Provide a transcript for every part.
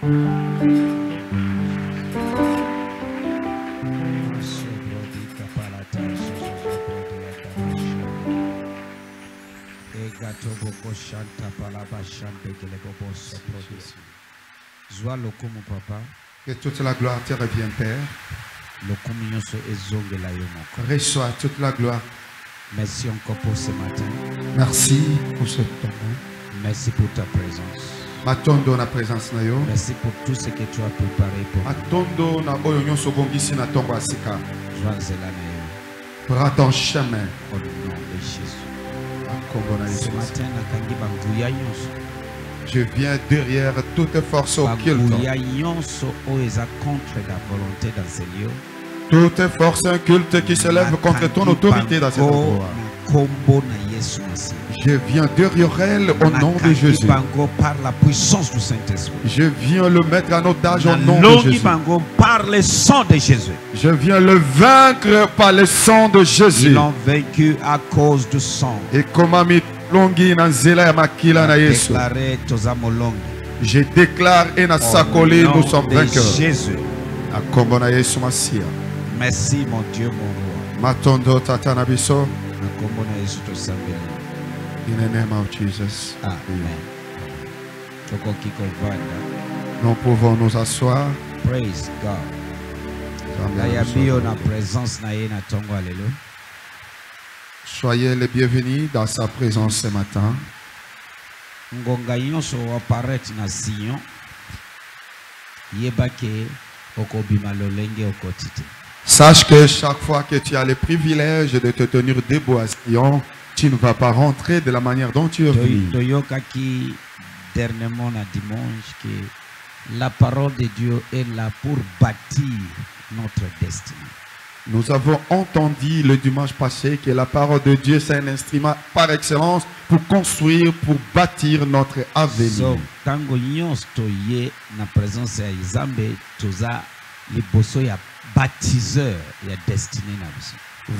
Que toute la gloire te revienne, Père. Reçois toute la gloire. Merci encore pour ce matin. Merci pour ce temps. Merci pour ta présence. Merci pour tout ce que tu as préparé pour nous. Prends ton chemin. Au nom de Jésus. Ce matin, je viens derrière toute force occulte. Toute force inculte qui se lève contre ton autorité dans ce endroit. Je viens derrière elle au nom de Jésus. Par la puissance du Saint-Esprit. Je viens le mettre en otage au nom de Jésus. Par le sang de Jésus. Je viens le vaincre par le sang de Jésus. Ils l'ont vaincu à cause du sang. Et comme ami longi nanzela makila na Yesu. Je déclare et na sakolé nous sommes vainqueurs. Jésus. Merci mon Dieu, mon roi. In the name of Jesus. Amen. Nous pouvons nous asseoir. Praise God. Soyez les bienvenus dans sa présence ce matin. Sache que chaque fois que tu as le privilège de te tenir debout à Sion, tu ne vas pas rentrer de la manière dont tu es venu. Dernièrement, dimanche, que la parole de Dieu est là pour bâtir notre destin. Nous avons entendu le dimanche passé que la parole de Dieu c'est un instrument par excellence pour construire, pour bâtir notre avenir.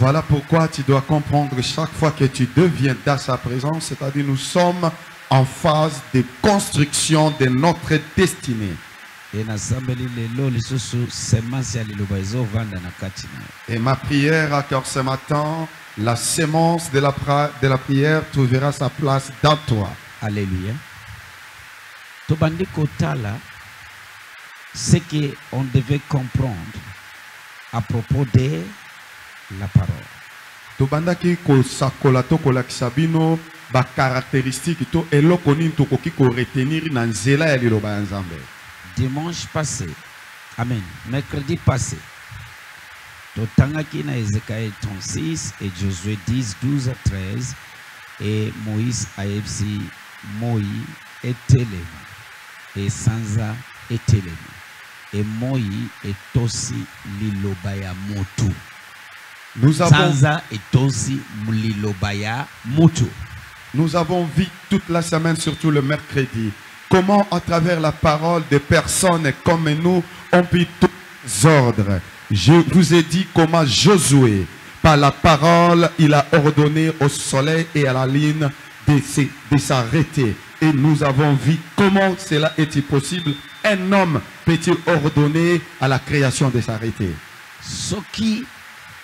Voilà pourquoi tu dois comprendre chaque fois que tu deviens dans sa présence, c'est-à-dire nous sommes en phase de construction de notre destinée. Et ma prière à cœur ce matin, la semence de la prière trouvera sa place dans toi. Alléluia. Tobandi Kotala, ce qu'on devait comprendre à propos de la parole. Tobanda ki ko sakola to kola kisabino ba caractéristique to eloko ni to koki ko retenir na nzela ya liloba ya Nzambe. Dimanche passé, amen, mercredi passé, Totangaki na Ézéchiel 36 et Josué 10, 12 à 13 et Moïse Aebsi, Moi et Telema et Sanza et Telema et Moi et Tosi Lilobaya Motu. Nous avons... Sanza et Tosi Lilobaya Motu. Nous avons vu toute la semaine, surtout le mercredi, comment à travers la parole des personnes comme nous, on peut tous les ordres. Je vous ai dit comment Josué, par la parole, il a ordonné au soleil et à la lune de s'arrêter. Et nous avons vu comment cela est-il possible. Un homme peut-il ordonner à la création de s'arrêter. Ce qui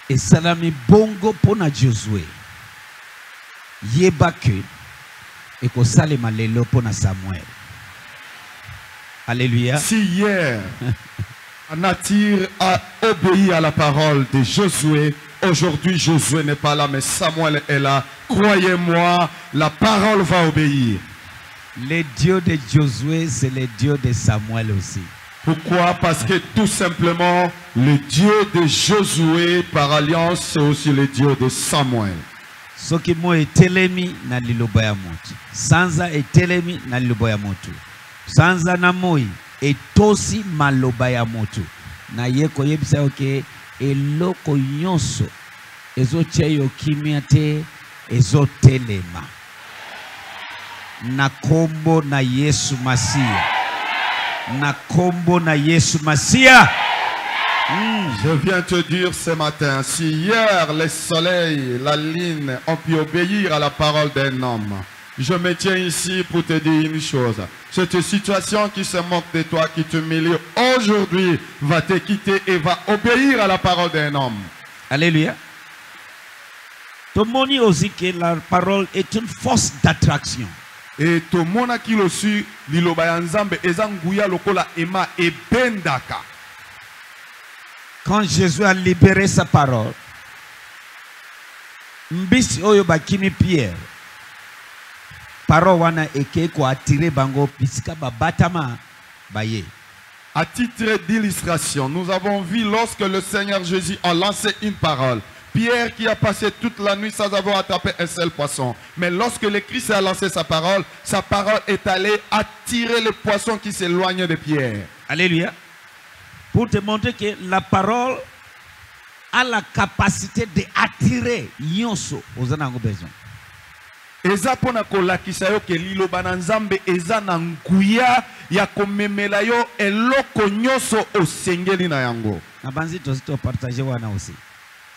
est salami bongo pour Josué, Yebake, et que salima lelo pour Samuel. Alléluia. Si hier, Anatir a obéi à la parole de Josué, aujourd'hui Josué n'est pas là, mais Samuel est là. Croyez-moi, la parole va obéir. Les dieux de Josué, c'est les dieux de Samuel aussi. Pourquoi? Parce que tout simplement, le Dieu de Josué, par alliance, c'est aussi le Dieu de Samuel. Ce qui m'a été l'émi, n'a l'iloboya montu. Sanza été l'émi, n'a l'iloboya montu. Sanza namoi et tosi malobaya moto na yeko yebisa oke eloko nyonso ezocheyo kimiate ezotelema na kombo na Yesu Masia, na kombo na Yesu Masia. Je viens te dire ce matin, si hier le soleil, la lune ont pu obéir à la parole d'un homme, je me tiens ici pour te dire une chose. Cette situation qui se moque de toi, qui te humilie, aujourd'hui va te quitter et va obéir à la parole d'un homme. Alléluia. Tout le monde dit aussi que la parole est une force d'attraction. Et tout le monde qui le suit, quand Jésus a libéré sa parole, Mbisi oyoba kimi Pierre. Parole wana eke ko attirer bango pisika ba batama baye. À titre d'illustration, nous avons vu lorsque le Seigneur Jésus a lancé une parole. Pierre qui a passé toute la nuit sans avoir attrapé un seul poisson. Mais lorsque le Christ a lancé sa parole est allée attirer les poissons qui s'éloignent de Pierre. Alléluia. Pour te montrer que la parole a la capacité d'attirer l'ionso aux anangos besoin. Eza pona kolakisa yo ke liloba na Nzambe eza na nguya ya komemela yo eloko nyonso osengeli na yango. Na banzi tosito partager wana aussi.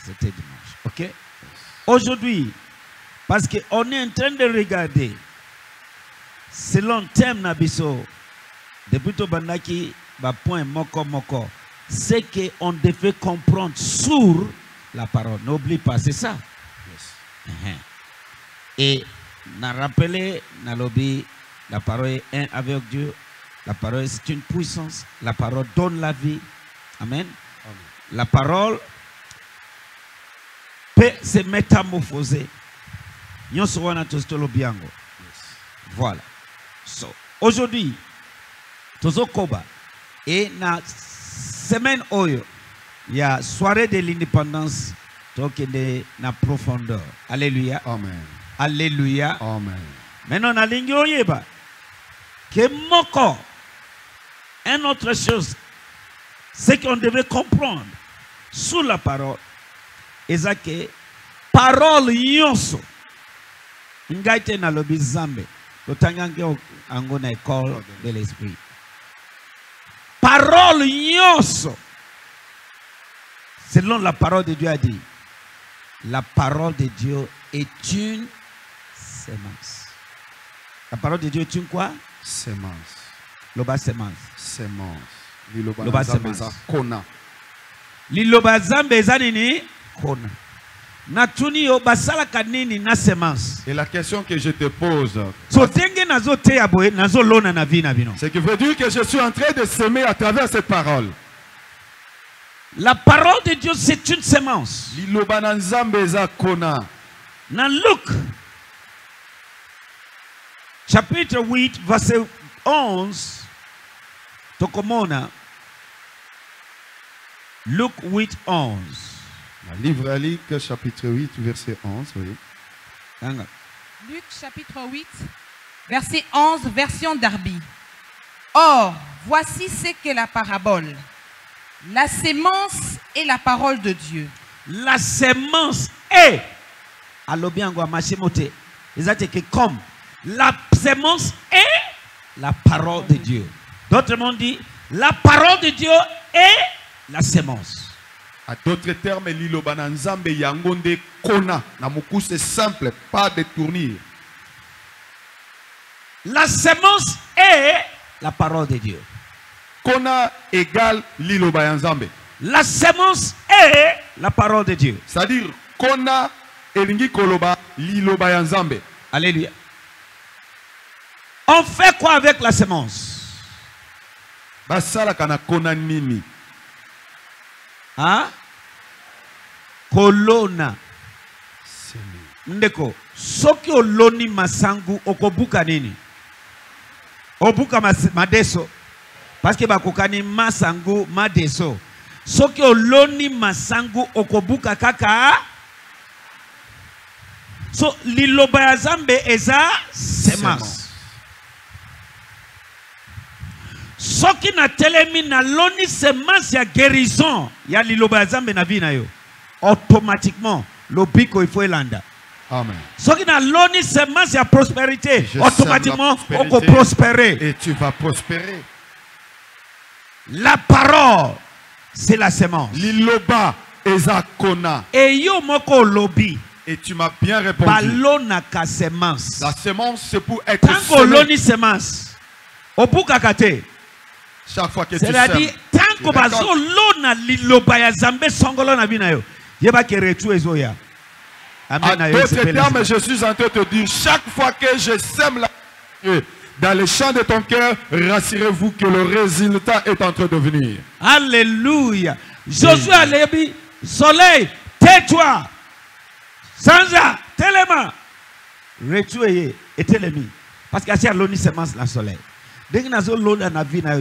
C'était dimanche. OK? Aujourd'hui, parce que on est en train de regarder selon thème na biso depuis to bandaki ba point moko moko. C'est qu'on devait comprendre sur la parole. N'oublie pas, c'est ça. Yes. Et n'a rappelé, n'a lobby, la parole est un avec Dieu. La parole c'est une puissance. La parole donne la vie. Amen. Amen. La parole peut se métamorphoser. Yes. Voilà. So, aujourd'hui, Tozokoba et na semaine oyo, il y a soirée de l'indépendance, donc il est na profondeur. Alléluia. Amen. Alléluia. Amen. Maintenant, on a l'ingéoyeba. Que moko. Une autre chose, c'est qu'on devait comprendre sous la parole. Et ça que parole yonso. Ngaite na lobi zambe. Totangange angona école de l'esprit. Parole yonso. Selon la parole de Dieu a dit, la parole de Dieu est une semence. La parole de Dieu est une quoi? Semence. Loba semence. Semence. Loba semence. Kona. Liloba zambeza nini? Kona. Natuni yo basala kanini na semence. Et la question que je te pose, c'est que veut dire que je suis en train de semer à travers cette parole. La parole de Dieu c'est une semence. Dans Luc chapitre 8 verset 11 tokomona Luc 8 11 livre à Luc chapitre 8 verset 11 oui. Luc chapitre 8 verset 11 version Darby. Or voici ce qu'est la parabole. La sémence est la parole de Dieu. La sémence est comme la sémence est la parole de Dieu. D'autres m'ont dit la parole de Dieu est la sémence. À d'autres termes, l'Ilobananzambe yangonde kona. Namuku c'est simple, pas détourner. La sémence est la parole de Dieu. Kona égale l'Ilobananzambe. La sémence est la parole de Dieu. C'est-à-dire kona elingi koloba liloba ya Nzambe. Alléluia. On fait quoi avec la semence? Basala kana kona nini? Hein? Kolona. Ndeko, soki oloni masangu okobuka nini? Obuka madeso. Parce que bakokani masangu madeso. Soki oloni masangu okobuka kaka. So liloba ya Nzambe eza semence. Soki na telemi na loni semence ya guérison ya liloba ya Nzambe na vie na yo. Automatiquement lobiko ifo elanda. Amen. Soki na loni semence ya prospérité, automatiquement oko prospérer. Et tu vas prospérer. La parole c'est la semence. Liloba eza kona. Et yo moko lobi. Et tu m'as bien répondu. La semence, c'est pour être semé. Chaque fois que tu sèmes, c'est-à-dire, tant que je suis en train de te dire, chaque fois que je sème la dans les champs de ton cœur, rassurez-vous que le résultat est en train de venir. Alléluia. Josué a dit, soleil, tais-toi. Sanja, téléma. Retoué et télémi. Parce qu'il y a l'oni semence la soleil. Dès que nous avons la vie, nous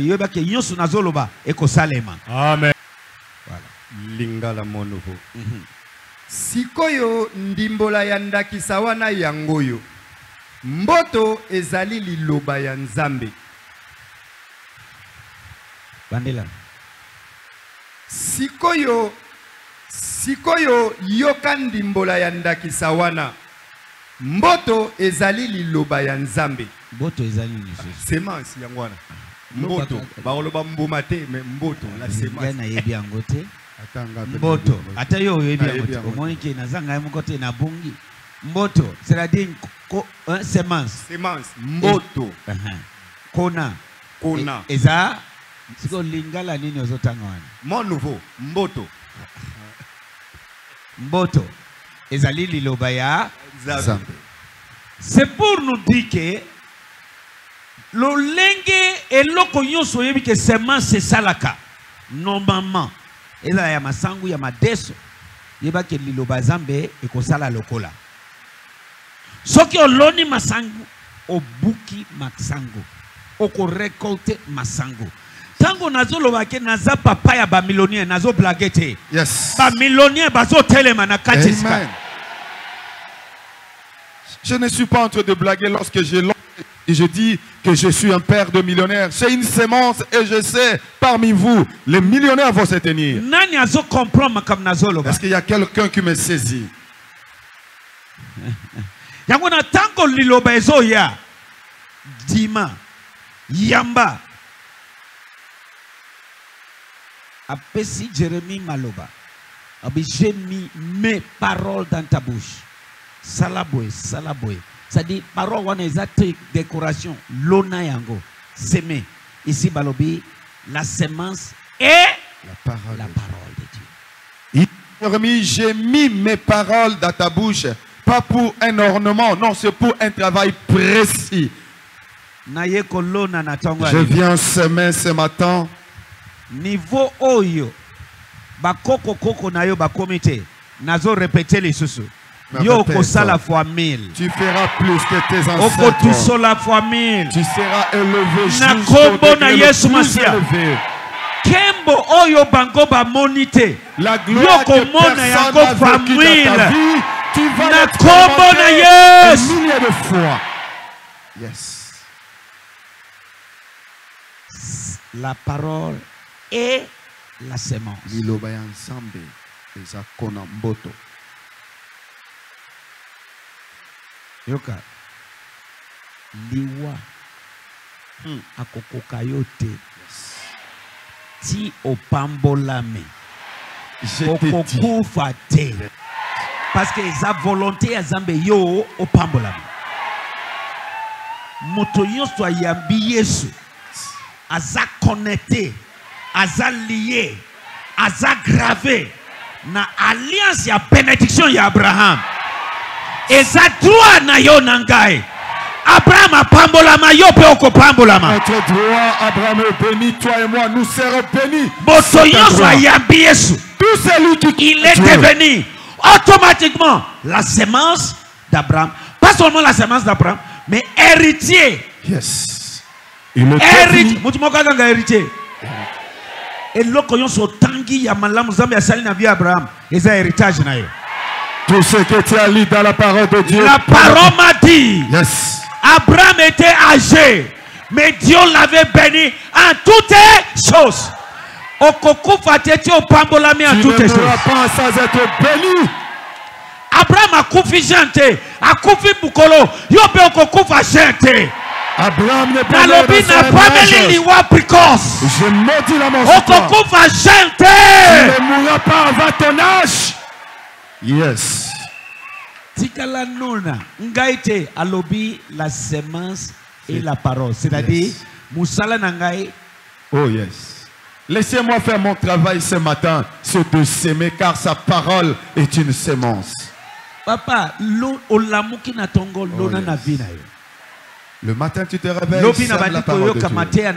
avons l'oba et que salema. Amen. Voilà. Lingala monobo. Sikoyo ndimbola yanda kisawana yangoyo. Mboto ezali liloba ya Nzambe. Bandela. Sikoyo yoka ndimbola ya ndakisawana. Mboto ezali liloba ya Nzambe. Mboto ezali liloba. Semence yangwana. Mboto baoloba mbuma te mais mboto la semence. Ngana yebi angote. Mboto ata yo yebi angote. Omonike nazanga mkote na bungi. Mboto, c'est-à-dire une semence. Semence. Mboto. Kona. Et ça, c'est que lingala nini ozotangwana. Mon nouveau, mboto. Mboto. Et ça, liloba ya Nzambe. C'est pour nous dire que le lingue et loko nyonso yebi que semence c'est salaka. Normalement. Et là, yama sangu, yama deso. Yeba que liloba Nzambe et kosala lokola. Soki oloni masango, obuki masango, oko récolter masango. Tango nazo lobake naza papa ya ba millionnaire nazo blagete. Yes. Ba millionnaire bazo telema na kachiska. Je ne suis pas en train de blaguer lorsque je dis que je suis un père de millionnaires. J'ai une semence et je sais, parmi vous, les millionnaires vont se tenir. Nani azo comprendre comme nazo loba. Est-ce qu'il y a quelqu'un qui me saisit? Yangona tango liloba ezoya dima yamba apesi Jérémie maloba abi j'ai mis mes paroles dans ta bouche salaboy ça dit parole wana exacte décoration lona yango semer ici balobi la semence et la parole de Dieu. Jérémie, j'ai mis mes paroles dans ta bouche. Pas pour un ornement, non, c'est pour un travail précis. Je viens semer ce matin. Niveau oyo, bakoko koko na yo bakomite, nazo répéter les sous. Yo kosa la fois 1000. Tu feras plus que tes ancêtres. Oko tu so la fois 1000. Tu seras élevé. Na kombo na Yesu Masia. Kembo oyo bango ba monite. La gloire que personne n'a vécu dans ta vie. Tu vas la commander des milliers de fois. Yes. La parole et la semence. Yoka. Liwa. Akoko kayote. Ti opambolame. Okoko fate. Parce que sa volonté à Zambé yo au pambolam. Motoyo soit yambi Yesu. Aza connecté, aza lié, aza gravé. Na alliance ya bénédiction ya Abraham. Et ça droit na yo nangai. Abraham a pambolama yo pe oko pambolama. Notre droit Abraham est béni, toi et moi nous serons bénis. Motoyo soit yambi Yesu. Tout celui qui il est devenu. Automatiquement, la semence d'Abraham, pas seulement la semence d'Abraham, mais héritier. Yes. Héritier. Et l'okoyon so tangi ya malamu zambi ya salina via Abraham. Et ça héritage na yo. Tout ce que tu as lu dans la parole de Dieu. La parole m'a dit. Yes. Abraham était âgé, mais Dieu l'avait béni en toutes choses. Tu ne seras pas sans être béni. Abraham a confié gente, a confié Bukolo. Abraham n'est pas je maudis la mort. Tu ne mourras pas avant ton âge. Yes. Tikala nuna ngaite alobi la semence et la parole. C'est-à-dire musala nangai. Oh yes. Laissez-moi faire mon travail ce matin, c'est de s'aimer car sa parole est une semence. Papa, le matin tu te réveilles, la parole de Dieu.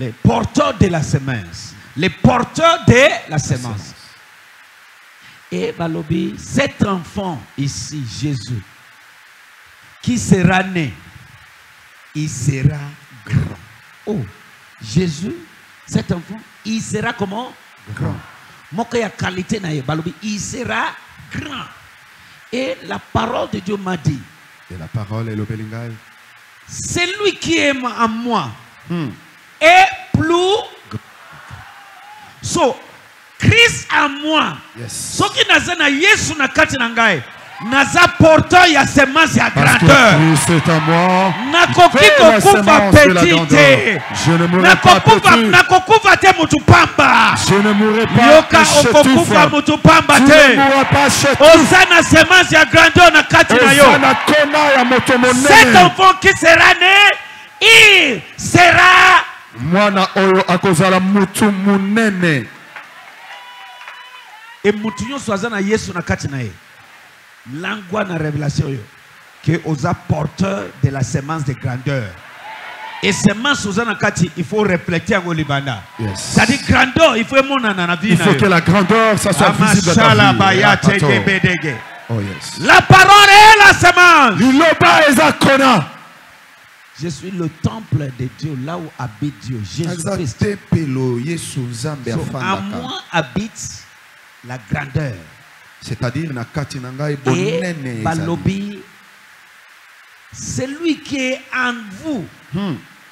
Les porteurs de la semence. Les porteurs de la semence. Et Balobi, cet enfant ici, Jésus, qui sera né, il sera grand. Oh, Jésus, cet enfant, il sera comment? Grand. Mokaya qualité nae Balobi, il sera grand. Et la parole de Dieu m'a dit. Et la parole est l'obelingai. Celui qui est en moi est plus grand. So, Christ à moi. Ce qui n'a Yesu na kati na ngai. Naza porteur ya semence ya grandeur. Christ à moi. Nakoki kokuva petite. Je ne mourrai pas petit. Nakokuva te mutupamba. Je ne mourrai pas petit. Yoka okokuva mutupamba te. Je ne mourrai pas petit. Osana semence ya grandeur na kati na yo. Osana kona ya motomone. Cet enfant qui sera né, il sera mwana oyo akozala mutu munene. Et mutunyo swazana Yesu na kati na ye. L'angoisse dans la révélation que aux apporteurs de la semence de grandeur. Et semence aux anakati, il faut refléter à Golibanda. Ça dit grandeur, il faut que la grandeur ça soit visible dans la parole est la semence. Je suis le temple de Dieu, là où habite Dieu, Jésus-Christ. À moi habite la grandeur. C'est-à-dire, celui qui est en vous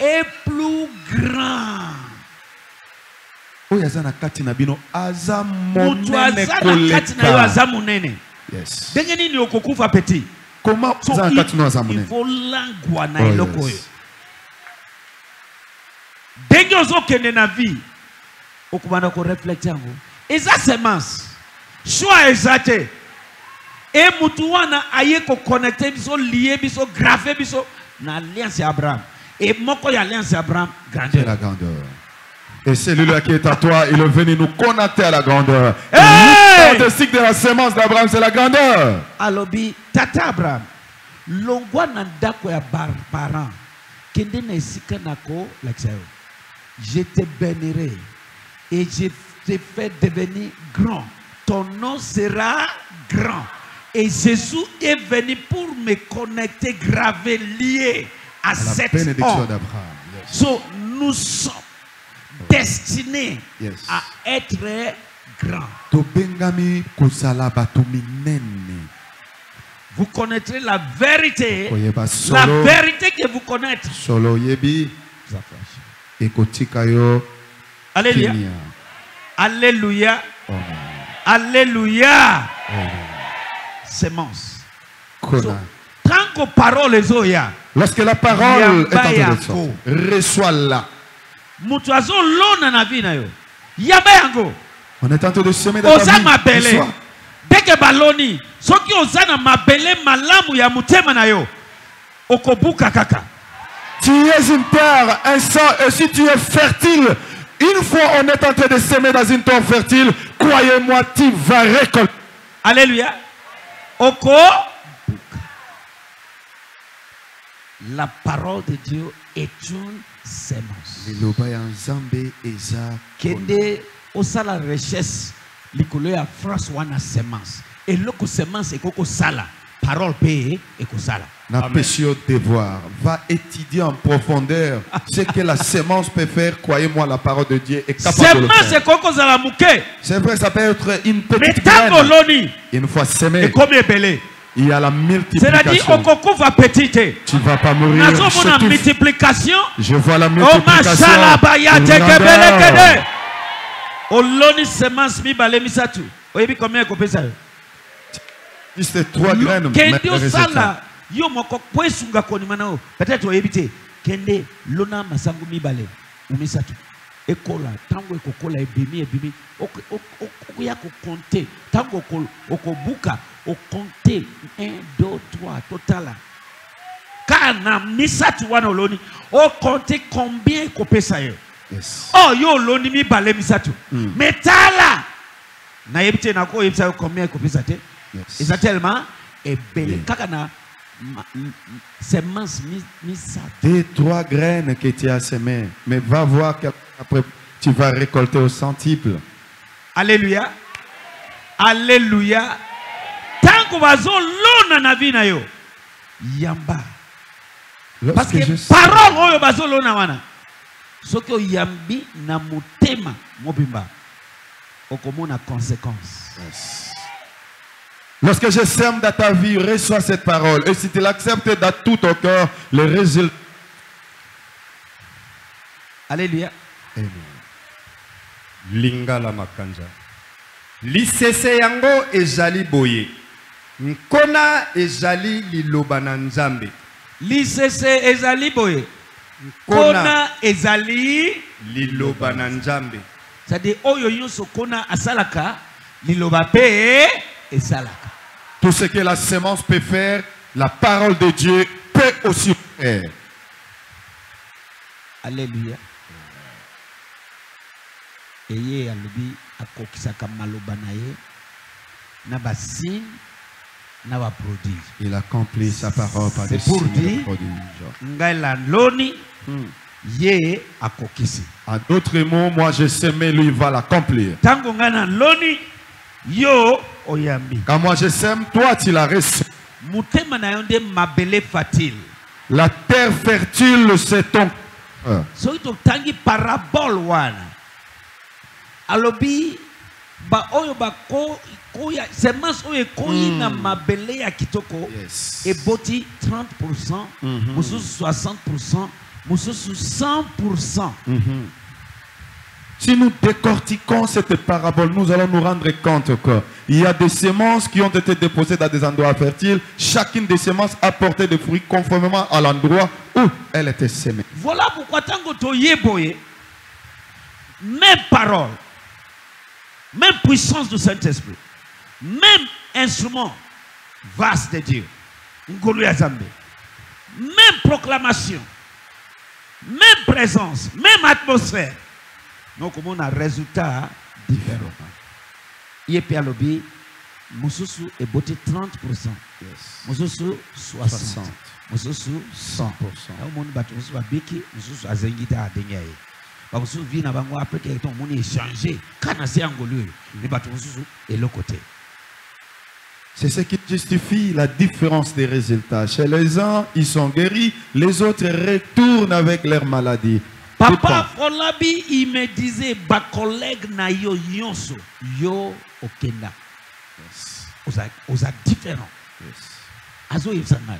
est plus grand. Yes. Comment ça il faut langue. Et ça, semence. Choix exaté. Et Moutouana aye ko connecté, biso lié, biso gravé, biso. Na alliance Abraham. Et moko ya alliance Abraham, grandeur. La grandeur. Et celui-là qui est à toi, il est venu nous connecter à la grandeur. Hey! Le caractéristique de la semence d'Abraham, c'est la grandeur. Alobi, tata Abraham. Longwa nanda ko ya parent. Kende na isika nako laksayo. Je te bénirai et je te fais devenir grand. Ton nom sera grand. Et Jésus est venu pour me connecter, graver, lié à cette bénédiction d'Abraham. Yes. So, nous sommes destinés à être grands. Vous connaîtrez la vérité. La vérité que vous connaître. Alléluia. Alléluia. Oh. Alléluia. Semence. Tant que parole est zoya. Lorsque la parole est en train de reçois-la. On est en train de semer dans la vie. Dès que baloni, ceux qui osana mabele malamu ya mutema na yo. Okobuka kaka. Tu es une terre, un sang, et si tu es fertile. Une fois on est en train de semer dans une terre fertile, croyez-moi, tu vas récolter. Alléluia. Oko. La parole de Dieu est une semence. Kende osala richesse likolo ya France wana semence. Et loko semence ekoko sala. Parole paye ekosala. Na pesio devoir, va étudier en profondeur ce que la semence peut faire. Croyez-moi, la parole de Dieu est capable de le faire. C'est vrai, ça peut être une petite graine. Une fois semée, il y a la multiplication. Tu ne vas pas mourir. Je vois la multiplication. Oloni semence mi balemi satu. Oyebi combien ekopé ça? C'est 3 graines. Yo moko poesunga koni manao peut-être éviter kende lona masangu mibale umisatu ekola tango ekokola ebimi okuya kokonte tango okobuka okonte 1 2 3 totala kana misatu wana oloni okonte combien ekopesa yo. Yes. Oh yo oloni mibale misatu metala na yebite na ko yebisa combien ekopesa te. Yes. Exactement et belle kaka na semence misatu. Des 3 graines que tu as semées, mais va voir qu'après tu vas récolter au centuple. Alléluia. Alléluia. Tango bazo lona na vina yo. Yamba. Parce que parole oyo bazo lona wana. Soko yambi na mutema mobimba. Okomona conséquence. Yes. Lorsque je sème dans ta vie, reçois cette parole. Et si tu l'acceptes dans tout ton cœur, le résultat. Alléluia. Amen. Lingala makanja. Lisese yango ezali boye. Nkona ezali liloba na Nzambe. Lisese ezali boye. Nkona ezali liloba na Nzambe. C'est-à-dire oyo yoso kona asalaka liloba pe esalaka. Tout ce que la semence peut faire, la parole de Dieu peut aussi faire. Alléluia. Eye alubi akokisaka maloba na ye na basine na ba produit. Il accomplit sa parole par des signes et produits. Ngala loni ye akokisi. En d'autres mots, moi je semais, lui va l'accomplir. Tango ngana loni yo oyambi. Quand moi je sème, toi tu la reçois. Mutema na yonde mabele fatil. La terre fertile c'est ton. So ito tangi parabole wana. Alobi ba oyo ba ko koya semence oyo koina mabele ya kitoko. Yes. Eboti 30%, mususu 60%, mususu 100%. Si nous décortiquons cette parabole, nous allons nous rendre compte qu'il y a des semences qui ont été déposées dans des endroits fertiles. Chacune des semences a porté des fruits conformément à l'endroit où elle était semée. Voilà pourquoi tango toye boye, même parole, même puissance du Saint-Esprit, même instrument vaste de Dieu, même proclamation, même présence, même atmosphère. Donc on a un résultat différent. Il y a lobby, Moussousou est beauté 30%. Moussousou 60%. Moussousou 100%. On a un biki, Moussousou a zengita à dengue. Moussousou vient après qu'il y ait ton monde échangé. Quand on s'est engolé, le bateau Moussousou est l'autre côté. C'est ce qui justifie la différence des résultats. Chez les uns, ils sont guéris, les autres retournent avec leur maladie. Papa Folabi, il me disait, ma collègue na yo yonso, yo okenda. Yes. Osa différent. Yes. Azo yifsanai.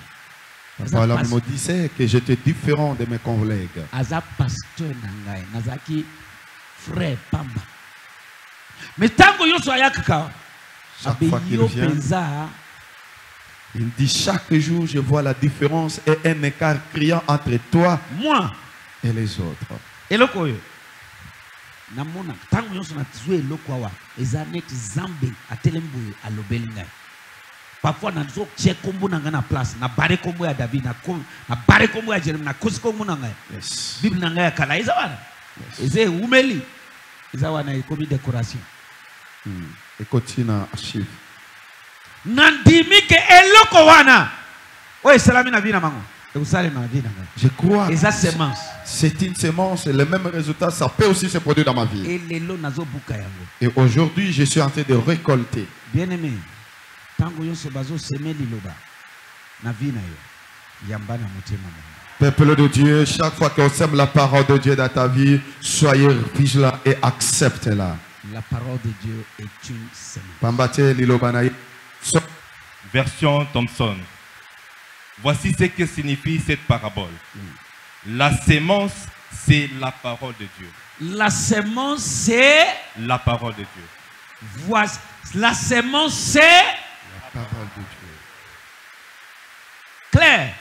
Papa Folabi me disait que j'étais différent de mes collègues. Aza pasteur nangai, nazaki frère Pamba. Mais tango yonso ayakaka. Chaque fois qu'il vient, il dit chaque jour, je vois la différence et un écart criant entre toi. Moi. Et les autres. Et le quoi? Namona. Tant que nous sommes tués, le quoi? Les années Zambie à Telemboué à l'Obelinga. Parfois, nous sommes chez Kombo Nangana place. Na barre Kombo à David. Na barre Kombo à Jérémie. Na cause Kombo Nangana. Bible Nangana Kala. Ils avaient. Ils étaient humiliés. Ils avaient commis décoration. Et continue à chiffre. Nandimi que le quoi? Oui, c'est la mina vina mango. Je crois que c'est une semence et le même résultat, ça peut aussi se produire dans ma vie. Et aujourd'hui, je suis en train de récolter. Bien aimé, peuple de Dieu, chaque fois qu'on sème la parole de Dieu dans ta vie, soyez vigilants et acceptez-la. La parole de Dieu est une semence. Version Thompson. Voici ce que signifie cette parabole. La semence, c'est la parole de Dieu. La semence, c'est la parole de Dieu. Voici. La semence, c'est la parole de Dieu. Claire.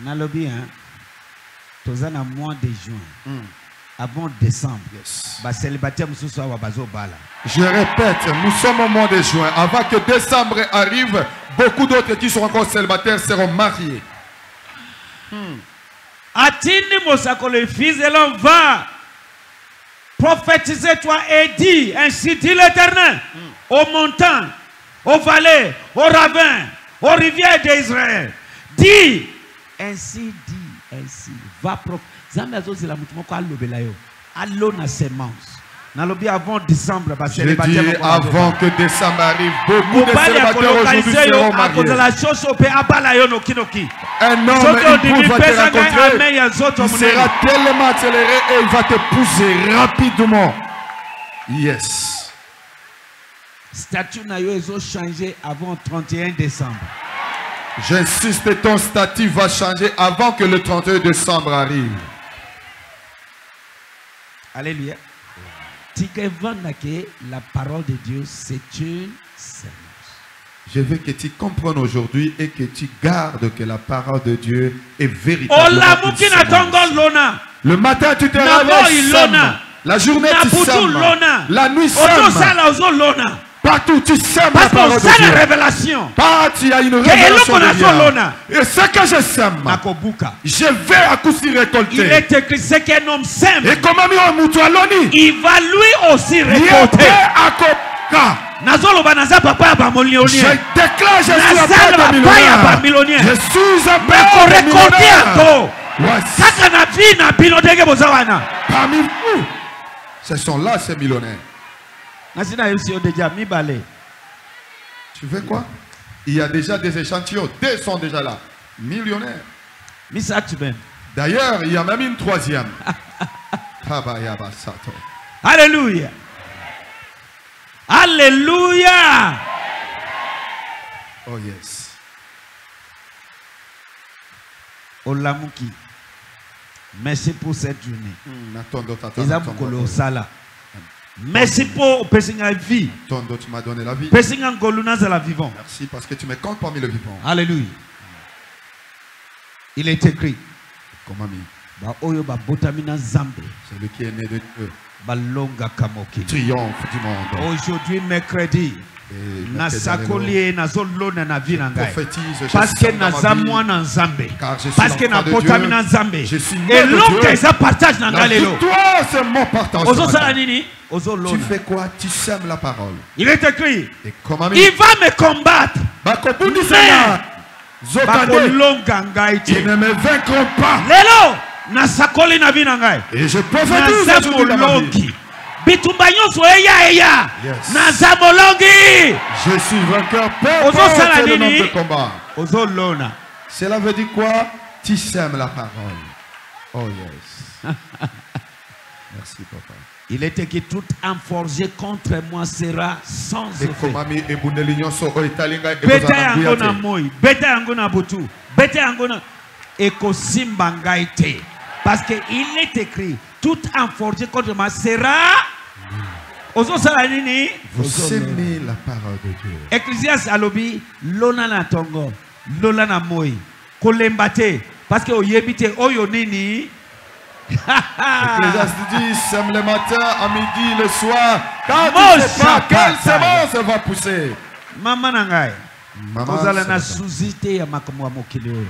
Nalobi hein, tozana mois de juin, avant décembre. Ba célibataire musu so wa bazo bala. Je répète, nous sommes au mois de juin. Avant que décembre arrive, beaucoup d'autres qui sont encore célibataires seront mariés. Atini Mosako, le fils de l'homme, va prophétiser toi et dis, ainsi dit l'Éternel, aux montagnes, aux vallées, aux ravins, aux rivières d'Israël. Dis, ainsi dit, ainsi, va prophétiser. Zamazo c'est la moutimoko allobelayo, allo na semence. Nalobi avant décembre, parce que avant que décembre arrive, beaucoup de célibataires aujourd'hui seront mariés. Un homme époux va te rencontrer, il sera tellement accéléré et il va te pousser rapidement. Yes. Statut n'a pas changé avant 31 décembre. J'insiste, ton statut va changer avant que le 31 décembre arrive. Alléluia. La parole de Dieu, c'est une semence. Je veux que tu comprennes aujourd'hui et que tu gardes que la parole de Dieu est véritablement une semence. Le matin, tu te réveilles sème. La journée, tu sèmes. La nuit, sème. Partout, tu sèmes la parole de Dieu. Parce révélation. Partout, il y a une révélation de Dieu. Et ce que je sème, je vais à coup sûr récolter. Il est écrit, ce qu'un homme sème, et comme il va lui aussi récolter. Je déclare, je suis un père de millionnaire. Je suis un père de millionnaire. Parmi vous, ce sont là ces millionnaires. Tu veux quoi? Il y a déjà des échantillons. 2 sont déjà là. Millionnaires. D'ailleurs, il y a même une troisième. Alléluia. Alléluia. Oh yes. Olamouki. Merci pour cette journée. Merci pour la vie. Ton don, tu m'as donné la vie. Merci parce que tu me comptes parmi le vivant. Alléluia. Il est écrit. Celui qui est né de Dieu triomphe du monde. Aujourd'hui, mercredi. Parce que tu fais quoi? Tu sèmes la parole. Il est écrit, il va me combattre, mais ils ne me vaincront pas. Et je prophétise. Yes. Je suis vainqueur pour le nom de combat. Cela veut dire quoi? Tu sèmes la parole. Oh yes. Merci papa. Il est écrit, toute âme forgée contre moi sera sans effet. Parce qu'il est écrit, toute âme forgée contre moi sera. Vous semez la parole de Dieu. Ecclésiaste alobi lona na tongo, lona na moi, kolembate, parce que oyebite oyonini. Ecclésiaste dit sème le matin, à midi, le soir. Quand tu sais pas quelle semence ça va pousser. Maman nangai. Kozala na suzite ya makamwa mokileo.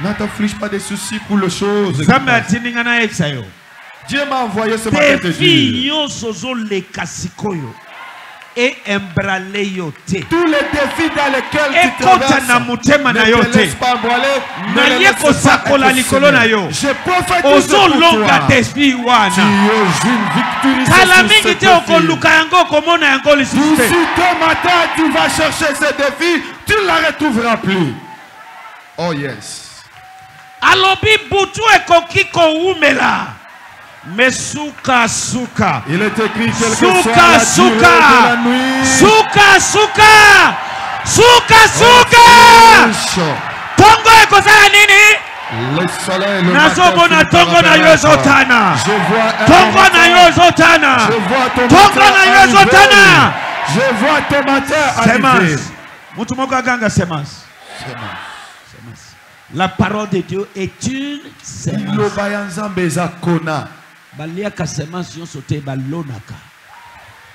Ne t'afflige pas des soucis pour les choses. Dieu m'a envoyé ce matin te dire. Tous les défis dans lesquels tu traverses, ne te laisse pas emballer, ne laisse pas être soumis. Je prophétise pour toi. Tu es une victorieuse sur ce. Si demain tu vas chercher ce défi, tu ne la retrouveras plus. Oh yes. Mais souka souka, il est écrit quelque souka souka souka souka souka souka. Tongo ekozala nini? Le soleil le matin. Nazobona tongo na yo zotana. Je vois tongo na yo zotana. Je vois tongo na yo zotana. Je vois ton matin arriver. Semence. Mutu moko aganga semence. Semence. semence. La parole de Dieu est une semence.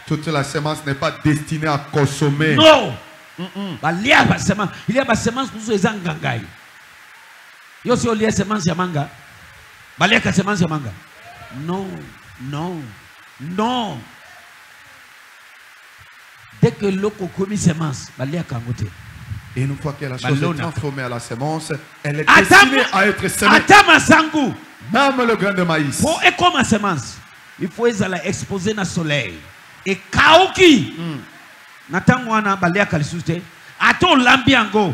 Toute la semence n'est pas destinée à consommer. Non. Il y a des semences pour les angangaï. Il y a des semences pour manga. Il y a des semences pour manga. Non, non, non. Dès que l'eau commis semence, il y a des et une fois que la chose est transformée à la semence, elle est destinée à être semée. Même le grain de maïs. Pour et comme semence, il faut la exposer dans le soleil. Et kaoki. Natangwana balea kalisute. Ato lambiango.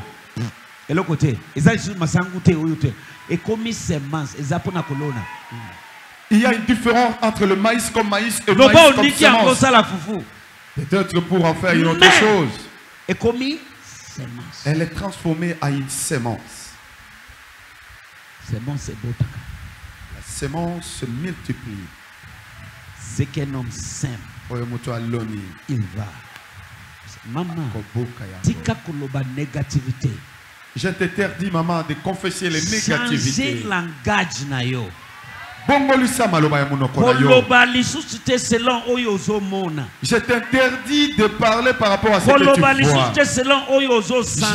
Et le côté. Eza isu masangute oyote. Et comme semence, ezapona kolona. Il y a une différence entre le maïs comme maïs et le maïs comme semence. Peut-être pour en faire une autre chose. Et comme semence. Elle est transformée à une semence. Semence est beau. La semence se multiplie. C'est qu'un homme sème. Il va. Maman, tika koloba négativité. Je t'interdis, maman, de confesser les négativités. Changer langage na yo. Je t'interdis de parler par rapport à ce que tu vois. Je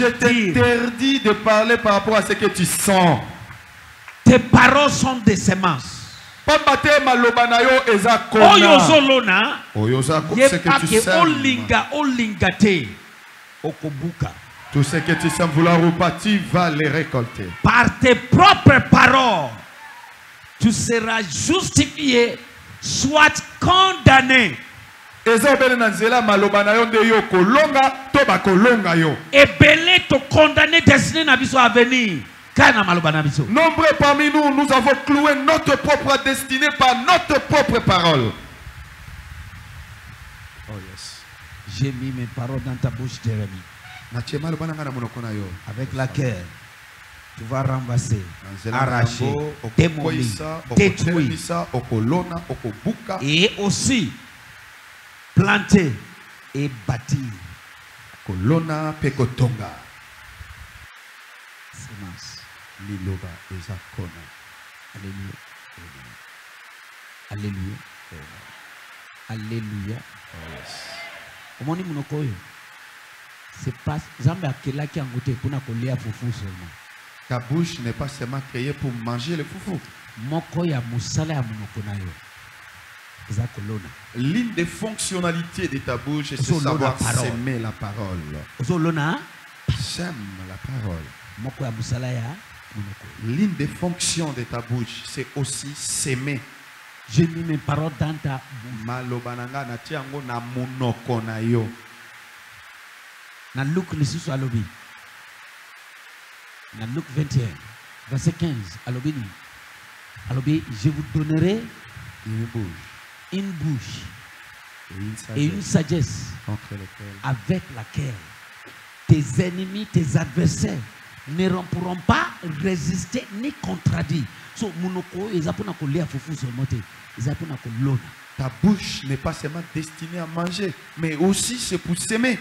t'interdis de parler par rapport à ce que tu sens. Tes paroles sont des semences. Tout ce que tu sens vouloir ou pas, tu vas les récolter. Par tes propres paroles, tu seras justifié, soit condamné. Et belé te condamné destiné na biso à venir. Nombreux parmi nous, nous avons cloué notre propre destinée par notre propre parole. Oh yes. J'ai mis mes paroles dans ta bouche, Jérémie. Avec laquelle tu vas ramasser, arracher, démolir, détruire et aussi planter et bâtir. Colonna pekotonga. Semence. Liloba ezakona. Alléluia. Alléluia. Alléluia. Au moni munokoyo. C'est pas Zambe akela ki angote pona kolia fufu seulement. Ta bouche n'est pas seulement créée pour manger le fufu. Moko ya musala ya munokona yo. Ezakolona. L'une des fonctionnalités de ta bouche, c'est savoir semer la parole. Ozolona sème la parole. L'une des fonctions de ta bouche, c'est aussi s'aimer. J'ai mis mes paroles dans ta bouche. Dans Luc 21, verset 15, je vous donnerai une bouche et une sagesse avec laquelle tes ennemis, tes adversaires ne pourront pas résister ni contradire. Ta bouche n'est pas seulement destinée à manger, mais aussi c'est pour s'aimer.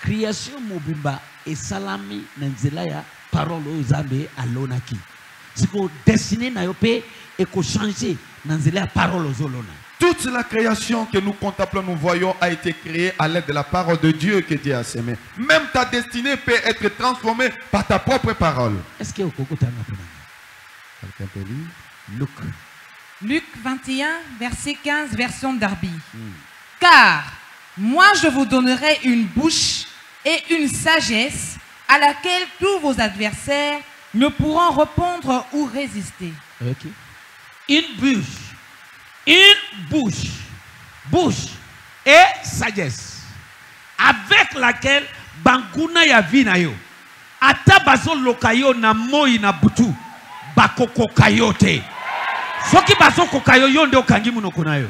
Création mobimba et salami nanzelaya parole aux amis à l'onaki. C'est qu'on destiné nayope et qu'on change nanzelaya parole aux olona. Toute la création que nous contemplons, nous voyons, a été créée à l'aide de la parole de Dieu que Dieu a semé. Même ta destinée peut être transformée par ta propre parole. Est-ce que quelqu'un peut lire Luc. Luc 21, verset 15, version Darby. Car moi je vous donnerai une bouche et une sagesse à laquelle tous vos adversaires ne pourront répondre ou résister. Okay. Une bouche. Une bouche et sagesse avec laquelle banguna ya vinayo atabazo lokayo na moi na butu bakoko kayote soki bazo kokayo yonde okangi munoko nayo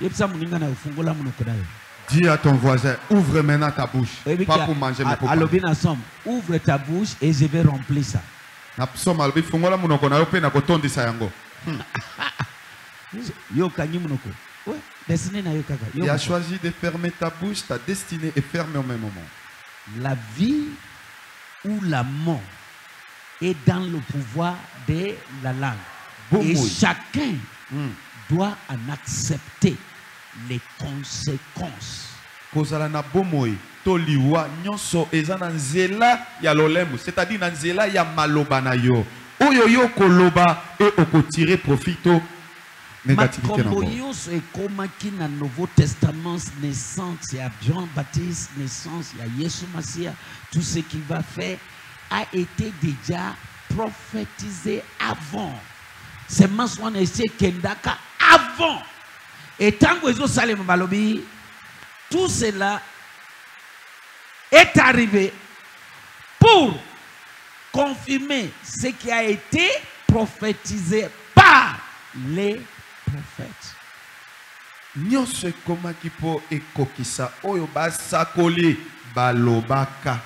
yepsa muninga na ufungola munoko nayo. Dis à ton voisin, ouvre maintenant ta bouche, pas pour manger mais pour alobina somme, ouvre ta bouche et je vais remplir ça na somme alobi fungola munoko nayo pe na kotondisa yango. Il a choisi de fermer ta bouche, ta destinée est fermée au même moment. La vie ou la mort est dans le pouvoir de la langue. Bon et oui. Chacun doit en accepter les conséquences. C'est-à-dire nanzela ya maloba na yo. Oyo yo koloba et okotiré profito négativité na yo. Et comment qui na Nouveau Testament naissance ya Jean-Baptiste naissance ya Jésus Massia, tout ce qu'il va faire a été déjà prophétisé avant. C'est Maswan et Kendaka avant. Et tant que Salem Malobi, tout cela est arrivé pour confirmer ce qui a été prophétisé par les prophètes. Nyonso koma kipo ekokisa oyo basakoli balobaka.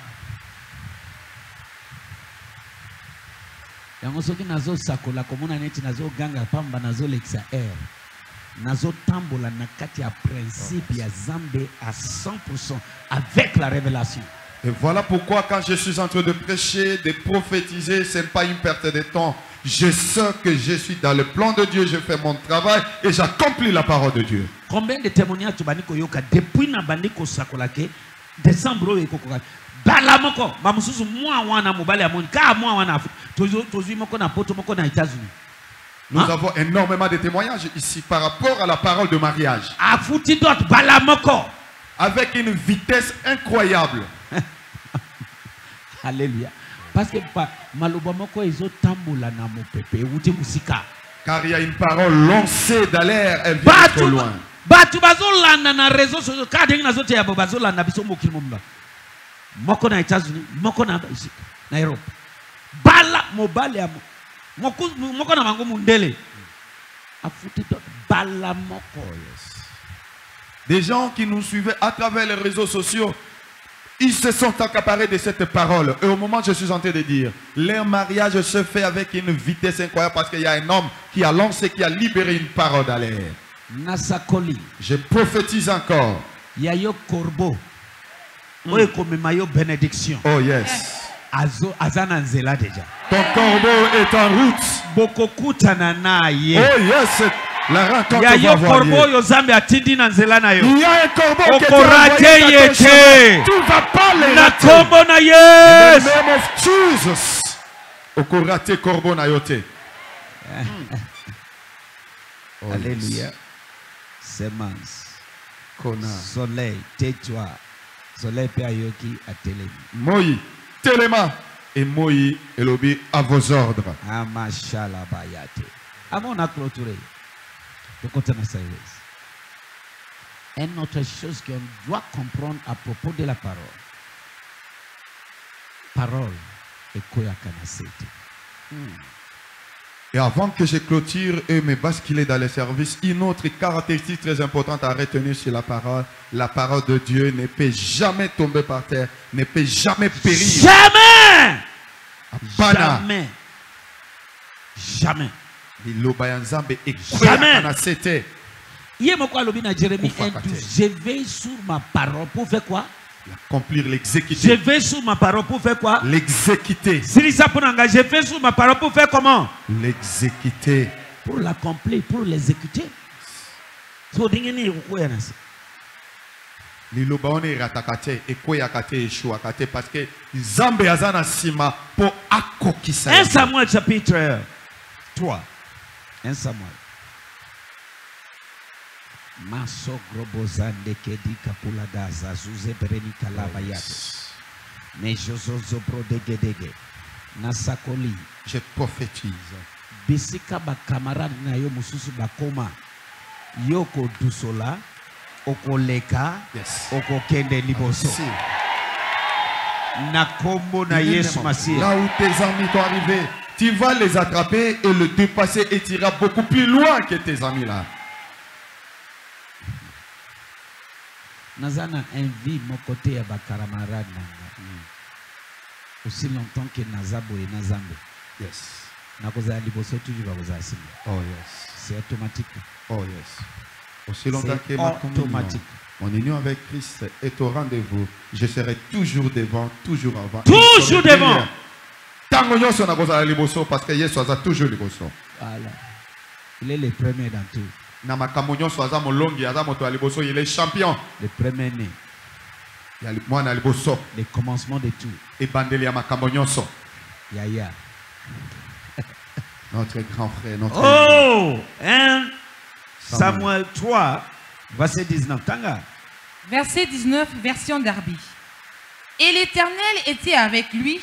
Yango soki nazo sakola komona neti nazo ganga pamba nazo lekisa air. Nazo tambola nakati ya principe ya Zambe à 100% avec la révélation. Et voilà pourquoi quand je suis en train de prêcher, de prophétiser, ce n'est pas une perte de temps. Je sens que je suis dans le plan de Dieu, je fais mon travail et j'accomplis la parole de Dieu. Combien de témoignages tu baniko yoka depuis na baniko sakolake décembre et kokoka balamoko mamusuzu mwa wana mobali amoni ka mwa wana tozui moko na poto moko na États-Unis. Nous avons énormément de témoignages ici par rapport à la parole de mariage. Afuti dot balamoko avec une vitesse incroyable. Alléluia. Parce que malobamoko ezo tambola na mopepe uti musika. Car il y a une parole lancée dans l'air, elle vient trop loin. Batu bazolanda na réseaux sociaux ka denga zote ya bazolanda biso mokilumba. Moko na États-Unis, moko na Nairobi. Bala mobali ya moko na mango mundele. Afuti dot bala moko. Des gens qui nous suivaient à travers les réseaux sociaux, ils se sont accaparés de cette parole. Et au moment où je suis en train de dire, leur mariage se fait avec une vitesse incroyable parce qu'il y a un homme qui a lancé, qui a libéré une parole à l'air. Nasakoli. Je prophétise encore. Yayo Corbeau. Oui, comme mayo bénédiction. Oh yes. Azananzela déjà. Ton corbeau est en route. Bokokutana ye. Oh yes. La rencontre va avoir lieu. Il y a un corbeau qui est envoyé dans ton chemin. Tu ne vas pas les rater. In the name of Jesus. Okorate corbeau na yote. Alléluia. Semence. Kona. Soleil. Tétua. Soleil Payoki à Téléma. Moi. Téléma. Et moi. Elobi à vos ordres. Amachala Bayate. Avant on a clôturé. Une autre chose qu'on doit comprendre à propos de la parole. Parole et koyakanasete. Et avant que je clôture et me basculer dans les services, une autre caractéristique très importante à retenir sur la parole. La parole de Dieu ne peut jamais tomber par terre, ne peut jamais périr. Jamais! Abana. Jamais. Jamais. Jamais. Je veille sur ma parole pour faire quoi? Accomplir, l'exécuter. Je veille sur ma parole pour faire quoi? L'exécuter. Je veille sur ma parole pour faire comment? L'exécuter. Pour l'accomplir, pour l'exécuter. Parce que Zambe azana sima pour akokisa. 1 Samuel chapitre 3. 1 Samuel. Maso grobozande kedi kapula daza zuze bereni kalaba yato. Ne jozozo brodegedege. Nasakoli. Je prophétise. Bisika ba camarade na yo mususu bakoma. Yoko dusola. Oko leka. Yes. Oko kende liboso. Merci. Na kombo na Yesu Masiya. Là où tes amis sont arrivés, tu vas les attraper et le dépasser et t'iras beaucoup plus loin que tes amis là. Nazana envie mon côté à Bakaramarad aussi longtemps que Nazabo et Nazambo. Yes. Nakoza liboso toujours vous assis. Oh yes. C'est automatique. Oh yes. Aussi longtemps que automatique. Mon union avec Christ est au rendez-vous. Je serai toujours devant, toujours avant. Toujours devant. Parce que Jésus a toujours le bosso. Voilà. Il est le premier dans tout. Il est champion. Le premier né. Le commencement de tout. Yaya. Notre grand frère. Notre oh! Hein? Samuel 3, verset 19. Tanga. Verset 19, version Darby. Et l'Éternel était avec lui,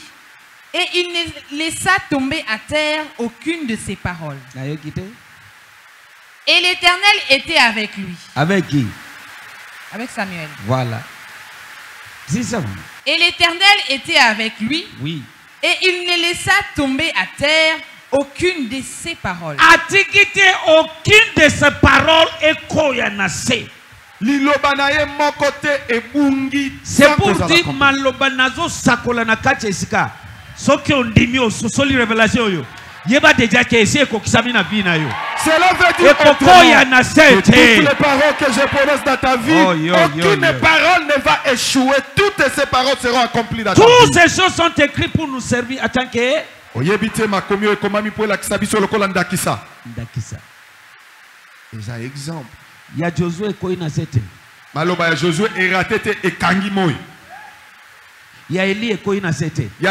et il ne laissa tomber à terre aucune de ses paroles. Et l'Éternel était avec lui. Avec qui? Avec Samuel. Voilà. C'est ça. Et l'Éternel était avec lui. Oui. Et il ne laissa tomber à terre aucune de ses paroles. Atikite aucune de ses paroles ekoyanase. Lilobanaye mokote ebungi. C'est pour dire malobanazo sakola na kache sika. Soki ondimi ososoli revelation yo. Yeba deja ke ese ekokisamina bina yo. Cela veut dire que toutes les paroles que je prononce dans ta vie, aucune parole ne va échouer. Toutes ces paroles seront accomplies dans ta vie. Toutes ces choses sont écrites pour nous servir. Attends que déjà exemple. Il y a Josué qui il y a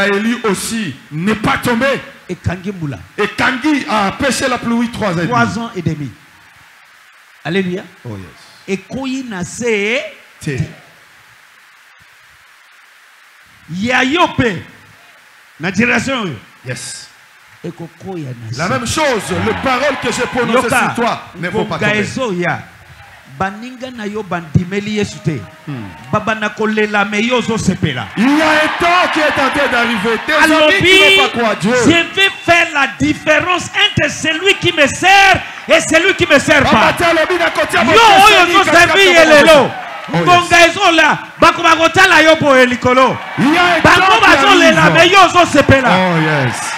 Élie aussi, n'est pas tombé. Et Kangi Moula. Et Kangi a empêché la pluie 3 ans et demi. Alléluia. Oh yes. Et Koyi Nasé. Yayope. Na génération. Yes. Et Kokoya Nasé. La même chose, les paroles que j'ai prononcées sur toi ne vont pas tomber. Baninga na yo bandimeli yesute. Baba na kolela meyo zo sepela. Il y a un temps qui est tenté d'arriver. Je vais faire la différence entre celui qui me sert et celui qui me sert pas. Yo yo zo sepi elelo. Bonga ezo la bakoma kotala yo po elikolo. Bakoma zo lela meyo zo sepela. Oh yes.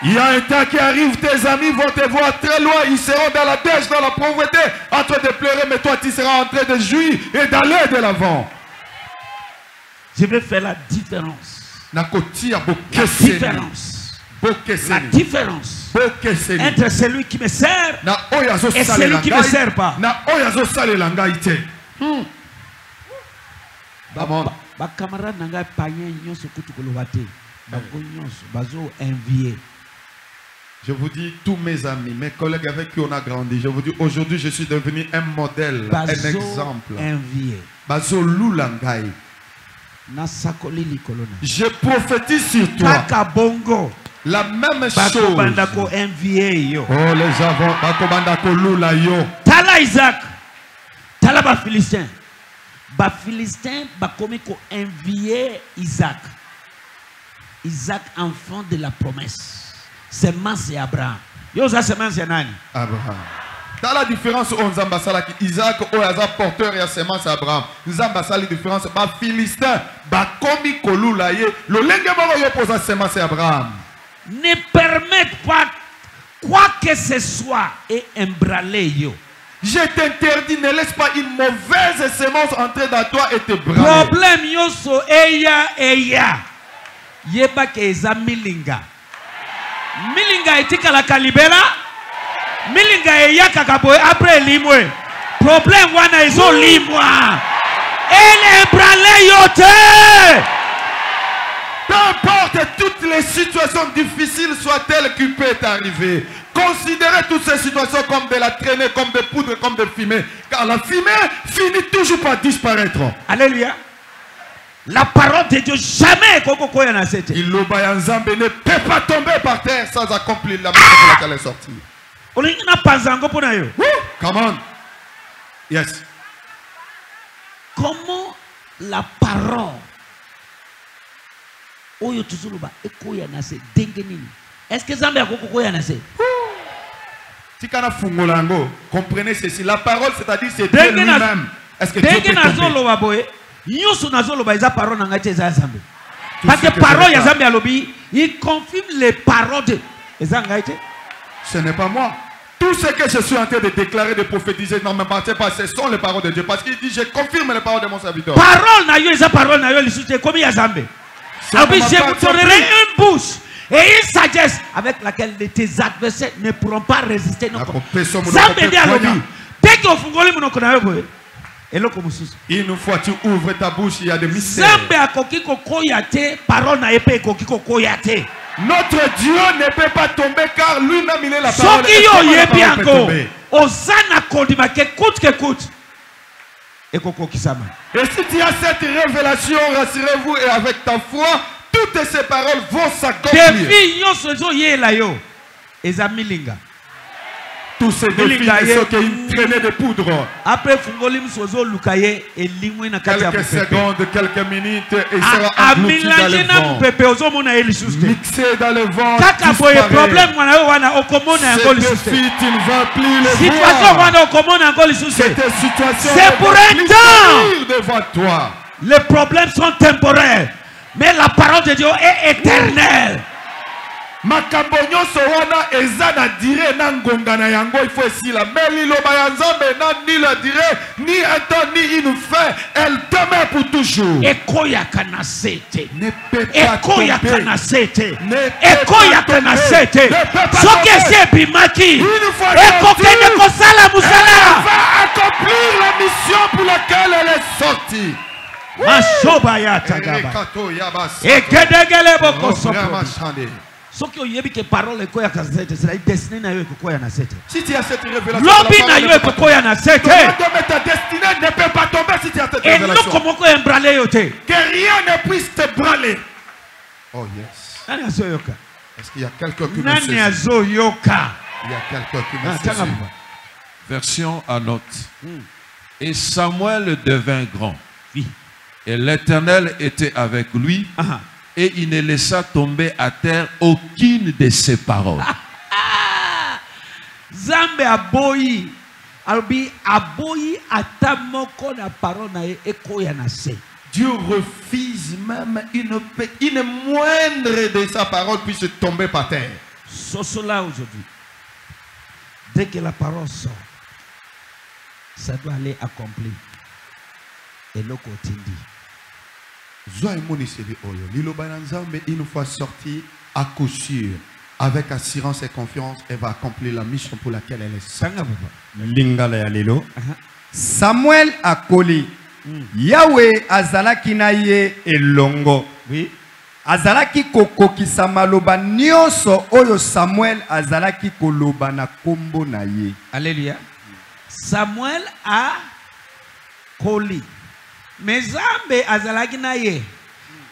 Il y a un temps qui arrive, tes amis vont te voir très loin, ils seront dans la dèche, dans la pauvreté, en train de pleurer, mais toi tu seras en train de jouir et d'aller de l'avant. Je vais faire la différence. La différence. La différence entre celui qui me sert et celui qui ne me sert pas. Ma camarade n'a pas envié. Je vous dis, tous mes amis, mes collègues avec qui on a grandi, je vous dis, aujourd'hui, je suis devenu un modèle, un exemple. Je prophétise sur toi. La même chose. Oh, les avants. Tala Isaac. Tala ba Philistin. Ba Philistin, ba komiko envier Isaac. Isaac, enfant de la promesse. Semence et Abraham. Yosa semence et Nani. Abraham. Dans la différence, on zambasala qui Isaac, Oyaza porteur et semence Abraham. Zambasala la différence, bah Philistin, bah komi kolou laye, le lengemoro yo posa semence Abraham. Ne permette pas quoi que ce soit et embraler yo. Je t'interdis, ne laisse pas une mauvaise semence entrer dans toi et te braler. Problème yoso eya. Yeba ke eza milinga. Milinga etika la kalibera. Milinga eyaka kaboe après limwe. Problème wana ezo limwa. Elle embrale yote. Peu importe toutes les situations difficiles soient-elles qui peut t'arriver. Considérez toutes ces situations comme de la traînée, comme de poudre, comme de fumée. Car la fumée finit toujours par disparaître. Alléluia. La parole de Dieu jamais il ne peut pas tomber par terre sans accomplir la mission pour laquelle elle est sortie. On n'a pas encore pour nous. Come on. Yes. Comment la parole Oyo Tuzuluba ekoyanase dengenini. Est-ce que Zambia kokoyanase? Tikana fungolango, comprenez ceci, la parole c'est-à-dire c'est Dieu lui-même. Est-ce que Dieu peut tomber? Parce que parole ya Zambia lobby, il confirme les paroles de. Ce n'est pas moi. Tout Tout ce que je suis en train de déclarer, de prophétiser, non, mais partez pas, ce sont les paroles de Dieu. Parce qu'il dit, je confirme les paroles de mon serviteur. Parole na yo, esa parole na yo, lisute comme Yazambe. Alors je vous donnerai une bouche et une sagesse avec laquelle tes adversaires ne pourront pas résister. Une fois tu ouvres ta bouche, il y a des mystères. Notre Dieu ne peut pas tomber car lui-même il est la parole. Et si tu as cette révélation, rassurez-vous et avec ta foi, toutes ces paroles vont s'accomplir. Tous ces défis ne sont qu'une traînée de poudre. Quelques secondes, quelques minutes, et il sera englouti dans le vent. Mixé dans le vent, disparaît. Ce défi, tu ne vas plus le voir. Cette situation ne va plus venir devant toi. Les problèmes sont temporaires, mais la parole de Dieu est éternelle. Il faut ici la ni un temps ni une fin, elle demeure pour toujours. Ne peut pas tomber. Va accomplir la mission pour laquelle elle est sortie. Si tu as cette révélation, ta destinée ne peut pas tomber si tu as cette révélation. Que rien ne puisse te branler. Oh yes. Est-ce qu'il y a quelqu'un qui me saisit? Il y a quelqu'un qui me saisit. Version à note. Et Samuel devint grand. Et l'Éternel était avec lui. Et il ne laissa tomber à terre aucune de ses paroles. Zambe aboyi, albi aboyi atamoko na parole na ekoya na se. Dieu refuse même une moindre de sa parole puisse tomber par terre. Sauf cela aujourd'hui. Dès que la parole sort, ça doit aller accomplir. Et le continue. Une fois sortie, à coup sûr, avec assurance et confiance, elle va accomplir la mission pour laquelle elle est sortie. Samuel akoli Yahweh azalaki na ye elongo. Azalaki kokokisa maloba nyonso oyo Samuel azalaki koloba na kombo na ye. Alléluia. Samuel akoli Mais Zambe azalaki na ye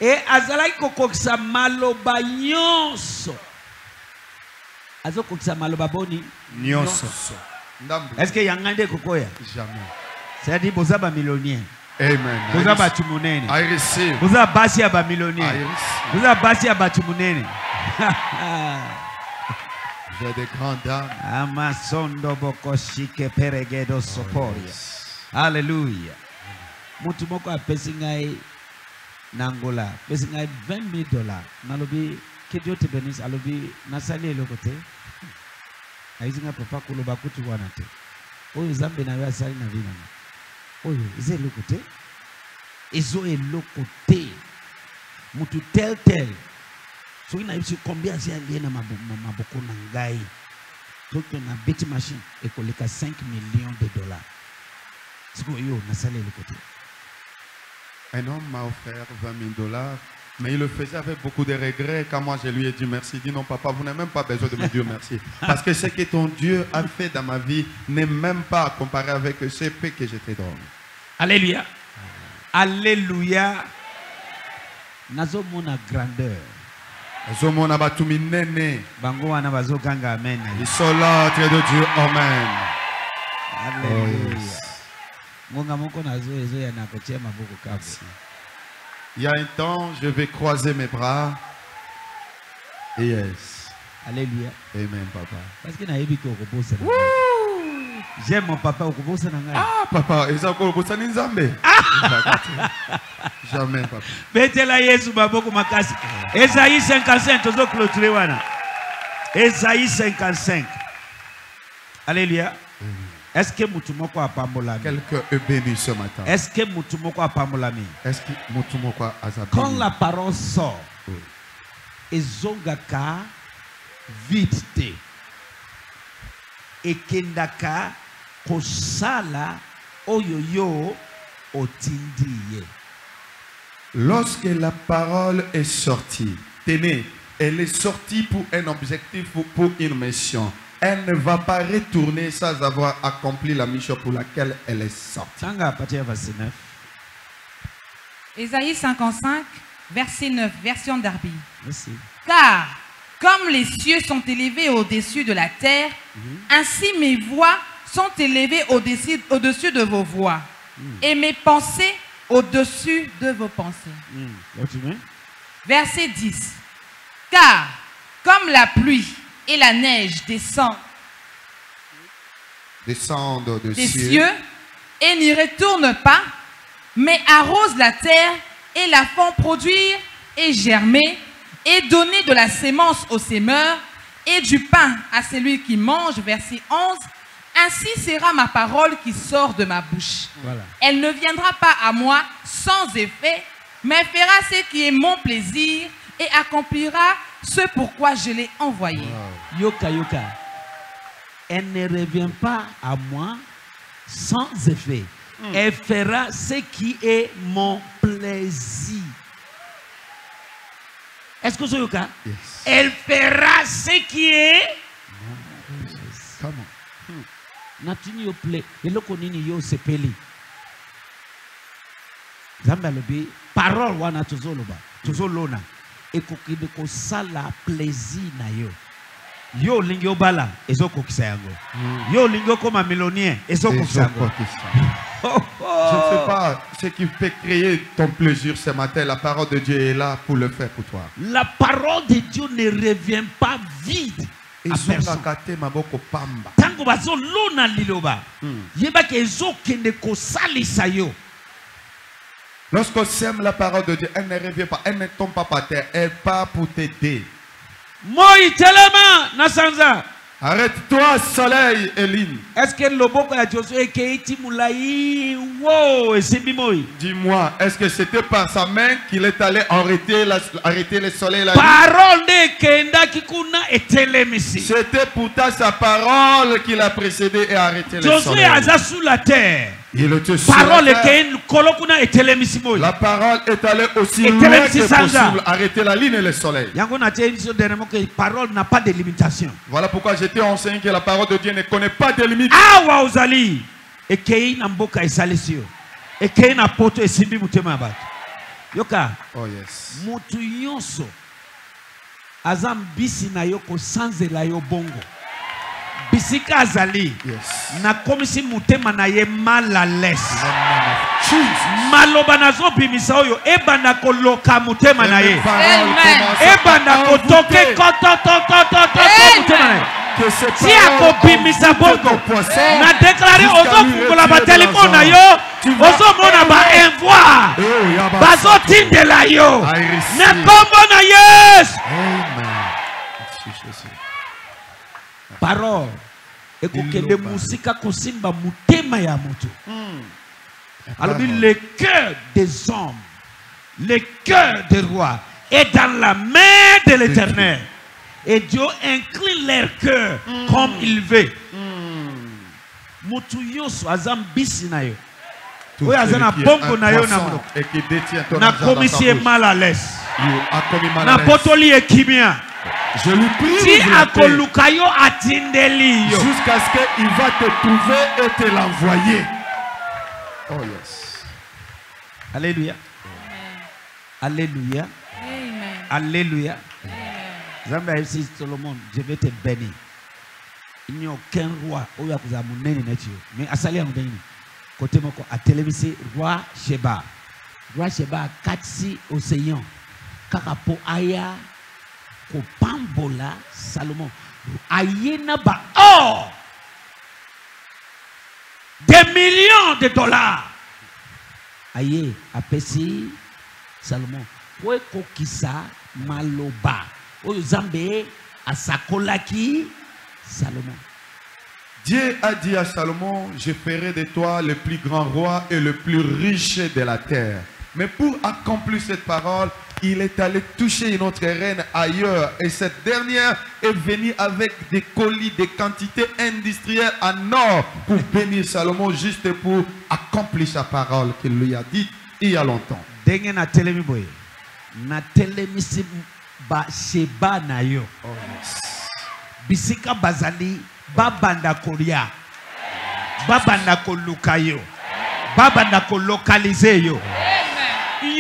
et azalaki kokokisa maloba nyonso. Azokokisa maloba boni nyonso. Est-ce que yangande kokoya? Jamais. C'est dit bozaba millionnaire. Amen. Bozaba tumunene. I receive. Bozaba basi aba millionnaire. I receive. Bozaba basi aba tumunene. J'ai des grandes âmes. Amasondo bokoshi ke peregedo soporia. Alléluia. Moutumoko a pesingai Nangola, pesingai $20,000. Nalobi, que Dieu te bénisse, alobi, nasali le côté. Aisinga papa kuluba kutu wanate. Oyo zambe na wewe sali na vina. Oyo, ize le côté. Izo e le côté. Mutu tel tel. So ina yisu combien zia liena maboko nangai. Toto na bet machine ekoleka $5 millions. Un homme m'a offert $20,000, mais il le faisait avec beaucoup de regrets. Quand moi je lui ai dit merci, il dit non papa, vous n'avez même pas besoin de me dire merci. Parce que ce que ton Dieu a fait dans ma vie n'est même pas comparé avec ce peu que j'étais dans. Alléluia. Alléluia. Nazomona grandeur. Nazomona batuminene. Bango wana bazoganga amen. Ils sont là, Dieu de Dieu, amen. Alléluia. Il y a un temps, je vais croiser mes bras. Yes. Alléluia. Amen, papa. Parce que j'aime mon papa. Ah, papa, il jamais, papa. Esaïe 55. Esaïe 55. Alléluia. Est-ce que Moutoumoko a pas molami? Quelqu'un est béni ce matin. Est-ce que Moutoumoko a pas molami? Est-ce que Moutoumoko a zabéni? Quand la parole sort, et Zongaka vite te, et Kendaka Kosala Oyoyo Otindiye. Lorsque la parole est sortie, tenez, elle est sortie pour un objectif ou pour une mission. Elle ne va pas retourner sans avoir accompli la mission pour laquelle elle est sortie. Ésaïe 55, verset 9, version Darby. Merci. Car, comme les cieux sont élevés au-dessus de la terre, ainsi mes voix sont élevées au-dessus de vos voix, et mes pensées au-dessus de vos pensées. Verset 10. Car, comme la pluie et la neige descendent des cieux et n'y retournent pas, mais arrosent la terre et la font produire et germer et donner de la sémence au semeur et du pain à celui qui mange. Verset 11. Ainsi sera ma parole qui sort de ma bouche. Voilà. Elle ne viendra pas à moi sans effet, mais fera ce qui est mon plaisir et accomplira ce pourquoi je l'ai envoyé. Wow. Yoka, yoka. Elle ne revient pas à moi sans effet. Elle fera ce qui est mon plaisir. Est-ce que c'est yoka? Yes. Elle fera ce qui est mon plaisir. Come on. Natini yo play. Elokonini yo sepeli. Zambalobi. Parole wana tuzoloba. Tuzolona. Ekoki de ko sala plaisir na yo. Yo lingyo bala ezoko kisango. Yo lingyo koma millionnaire ezoko kisango. Je ne sais pas ce qui peut créer ton plaisir ce matin. La parole de Dieu est là pour le faire pour toi. La parole de Dieu ne revient pas vide. Tango bazo lona liloba. Yeba ke ezoke ne ko sali sayo. Lorsqu'on sème la parole de Dieu, elle ne revient pas, elle ne tombe pas par terre, elle part pour t'aider. Arrête-toi, soleil, Eline. Dis-moi, est-ce que c'était par sa main qu'il est allé arrêter le soleil la nuit? C'était pourtant sa parole qui l'a précédé et arrêté le soleil. Sous la terre. La parole est allée aussi loin que possible, arrêter la ligne et le soleil. Parole n'a pas de limitation. Voilà pourquoi j'étais enseigné que la parole de Dieu ne connaît pas de limites. Oh yes. Azam bisi na yoko sanze la yo bongo. Bisika azali. Yes. Na komisi mutema na ye malales. Maloba nazo bimisa oyo eba na koloka mutema na ye. Eba na kotoke kototo mutema na ye. Si ako bimisa bongo na déclarer ozo fungola ba telefone na yo, ozo mona ba envoi. Bazo tindela yo. Na bombo na yes. Amen. Parole ekokende musika kosimba mutema ya moto. Alors le cœur des hommes, le cœur des rois est dans la main de l'Éternel et Dieu incline leur cœur comme il veut. Mutu yoso azam bisi na yo. Tout et qui détient ton na komisi mal à l'aise. Na potoli ekimia. Je lui prie jusqu'à ce qu'il va te trouver et te l'envoyer. Oh yes. Alléluia. Alléluia. Alléluia. Je vais te bénir. Il n'y a aucun roi où il y a mais à Salé, côté mon à télévision, roi Sheba. Roi Sheba, Katsi Océan. Kakapo Aya. Kopambola Salomon Ayena ba or des millions de dollars Aye apesi Salomon Oe kokisa maloba Oyo zambe asakolaki Salomon Dieu a dit à Salomon, je ferai de toi le plus grand roi et le plus riche de la terre. Mais pour accomplir cette parole, il est allé toucher une autre reine ailleurs. Et cette dernière est venue avec des colis, des quantités industrielles en or pour bénir Salomon, juste pour accomplir sa parole qu'il lui a dite il y a longtemps. Oh yes. Babanda kolia, babanda kolukayo, babanda kolokalizeyo.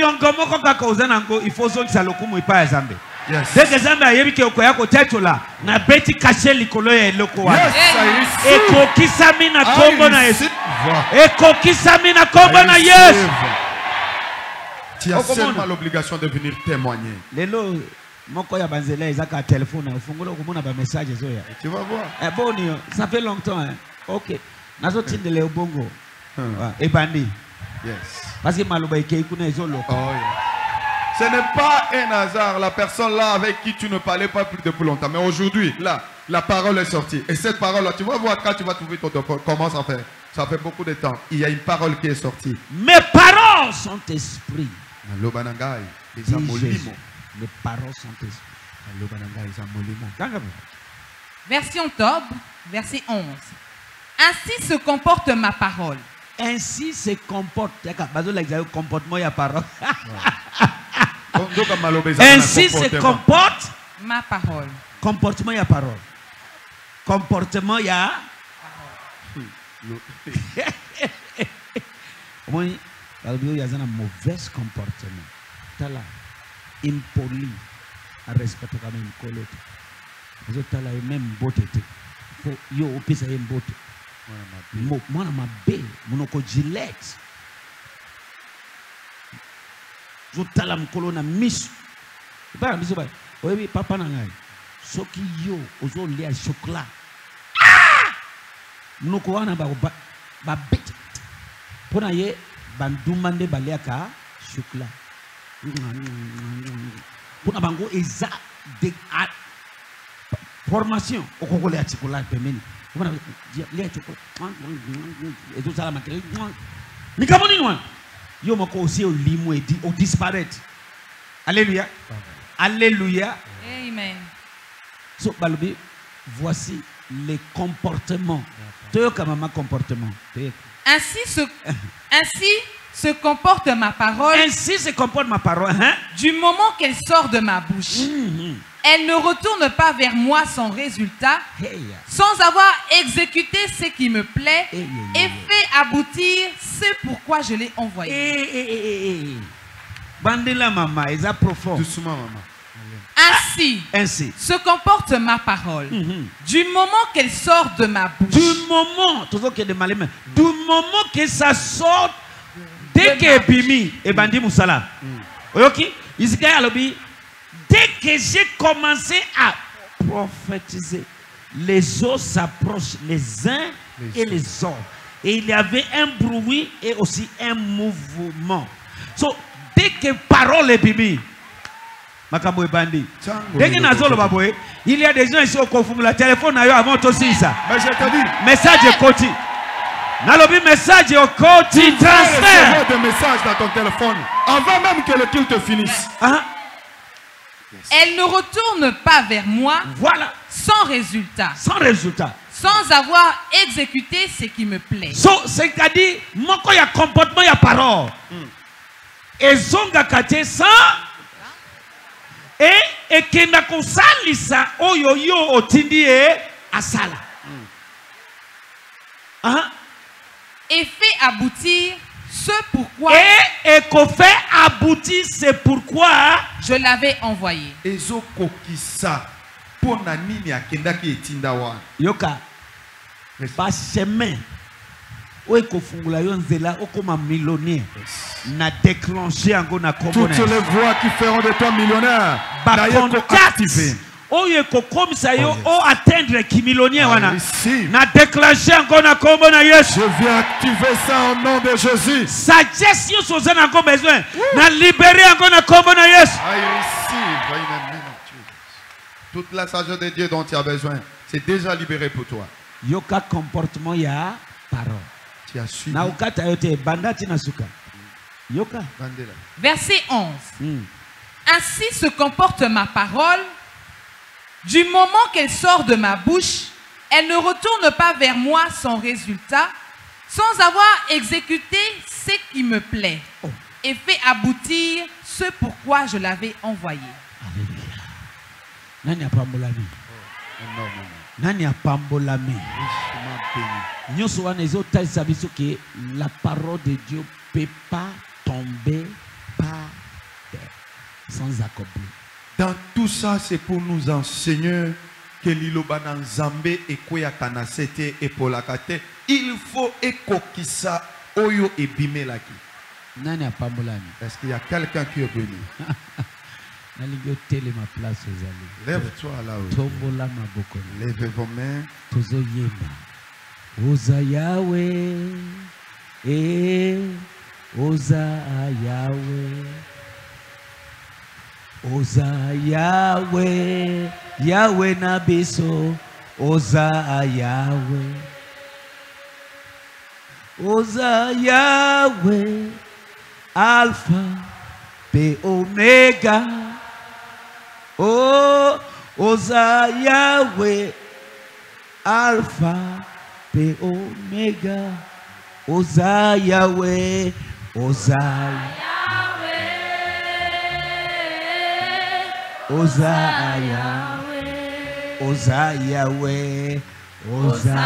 Yongomo koka kozanango ifozo kisalokumu ipa ya zambe. Yes. Deke zanda yebike okoyako tetola na beti kashe likolo ya eloko wa. Yes, eko kisami na kombo na Yesu. Eko kisami na kombo na Yesu. Tu as seulement l'obligation de venir témoigner. Lelo moko ya banzela ezaka téléphone ofungula okumona ba message zoya. Tu vas voir. Eh bonio, ça fait longtemps hein. OK. Nazo tindele obongo. Eh bandi. Yes. Parce que ce n'est pas un hasard, la personne là avec qui tu ne parlais pas depuis longtemps. Mais aujourd'hui, là, la parole est sortie. Et cette parole là, tu vas voir quand tu vas trouver ton téléphone. Comment ça fait? Ça fait beaucoup de temps. Il y a une parole qui est sortie. Mes paroles sont esprit. Mes paroles sont esprit. Version Tob, verset 11. Ainsi se comporte ma parole. Ainsi se comporte. Comportement ya parole. Ainsi se comporte ma parole. Comportement ya parole. Comportement ya parole. Il y a un mauvais comportement. Tala impoli à respecter comme une colotte. Vous êtes là même beauté. Faut yo au pisa une beauté. Moi ma belle, mon gilette. Je tala mkolo na misu. Ba misu ba. Oyebi papa na ngai. Soki yo ozo lia chocolat. Ah! Munoko wana ba ba bit. Pona ye banduma nde baliaka chocolat. Pona bango eza de formation au Congolais à chocolat pemeni. Et tout ça la matériel. Mais comment on dit? Yo moko aussi au limo et dit au disparaître. Alléluia. Alléluia. Amen. So balubi, voici les comportements. Deux comme ma comportement. Ainsi se comporte ma parole. Ainsi se comporte ma parole. Hein? Du moment qu'elle sort de ma bouche. Elle ne retourne pas vers moi sans résultat, sans avoir exécuté ce qui me plaît et fait aboutir ce pourquoi je l'ai envoyé. Bandela maman, elle est profonde. Doucement maman. Ainsi se comporte ma parole. Du moment qu'elle sort de ma bouche. Du moment que ça sort dès qu'elle est bimi et bandi musala. OK? Isika alobi. Dès que j'ai commencé à prophétiser, les eaux s'approchent les uns et les autres. Et il y avait un bruit et aussi un mouvement. So, dès que parole est bimie, il y a des gens ici au confort. Le téléphone a eu avant tout ça. Mais je te dis, message est côté. Nalobi message au côté. Tu transfères des messages dans ton téléphone avant même que le culte finisse. Hein? Elle ne retourne pas vers moi, voilà, sans résultat. Sans résultat. Sans avoir exécuté ce qui me plaît. C'est-à-dire, mon corps, il y a comportement, il y a parole. Et zonga katé sans. Et kenako salisa oyoyo otindi et asala. Et fait aboutir. Ce pourquoi et qu'on fait aboutir, c'est pourquoi je l'avais envoyé. Yoka, pas chemin. N'a déclenché toutes les voies qui feront de toi millionnaire. Oye kokomi sayo o atteindre ki millionnaire wana. Na déclencher encore na kombo na Yesu. Je viens activer ça au nom de Jésus. Sagesse yo soza na ko besoin. Na libérer encore na kombo na Yesu. I receive in the name of Jesus. Toute la sagesse de Dieu dont tu as besoin, c'est déjà libéré pour toi. yoka comportement ya parole. Tu as suivi. Naoka tayote banda tinasuka. Yoka. Bandela. Verset 11. Ainsi se comporte ma parole. Du moment qu'elle sort de ma bouche, elle ne retourne pas vers moi sans résultat, sans avoir exécuté ce qui me plaît et fait aboutir ce pourquoi je l'avais envoyé. Alléluia. La parole de Dieu ne peut pas tomber par terre sans accomplir. Dans tout ça, c'est pour nous enseigner que l'ilobana nzambe et koyakana sete et polakate. Il faut ekokisa oyo ebimelaki. Nani apambolani. Est-ce qu'il y a quelqu'un qui est venu? Lève-toi là-haut. Lève vos mains. Tozo yema. Oza Yahweh. Oza Yahweh. Oza Yahweh, Yahweh Nabiso, Oza Yahweh. Oza Yahweh, Alpha, P Omega. Oh, Oza Yahweh, Alpha, P Omega. Oza Yahweh, Oza. Oza Yahweh, Oza Yahweh, Oza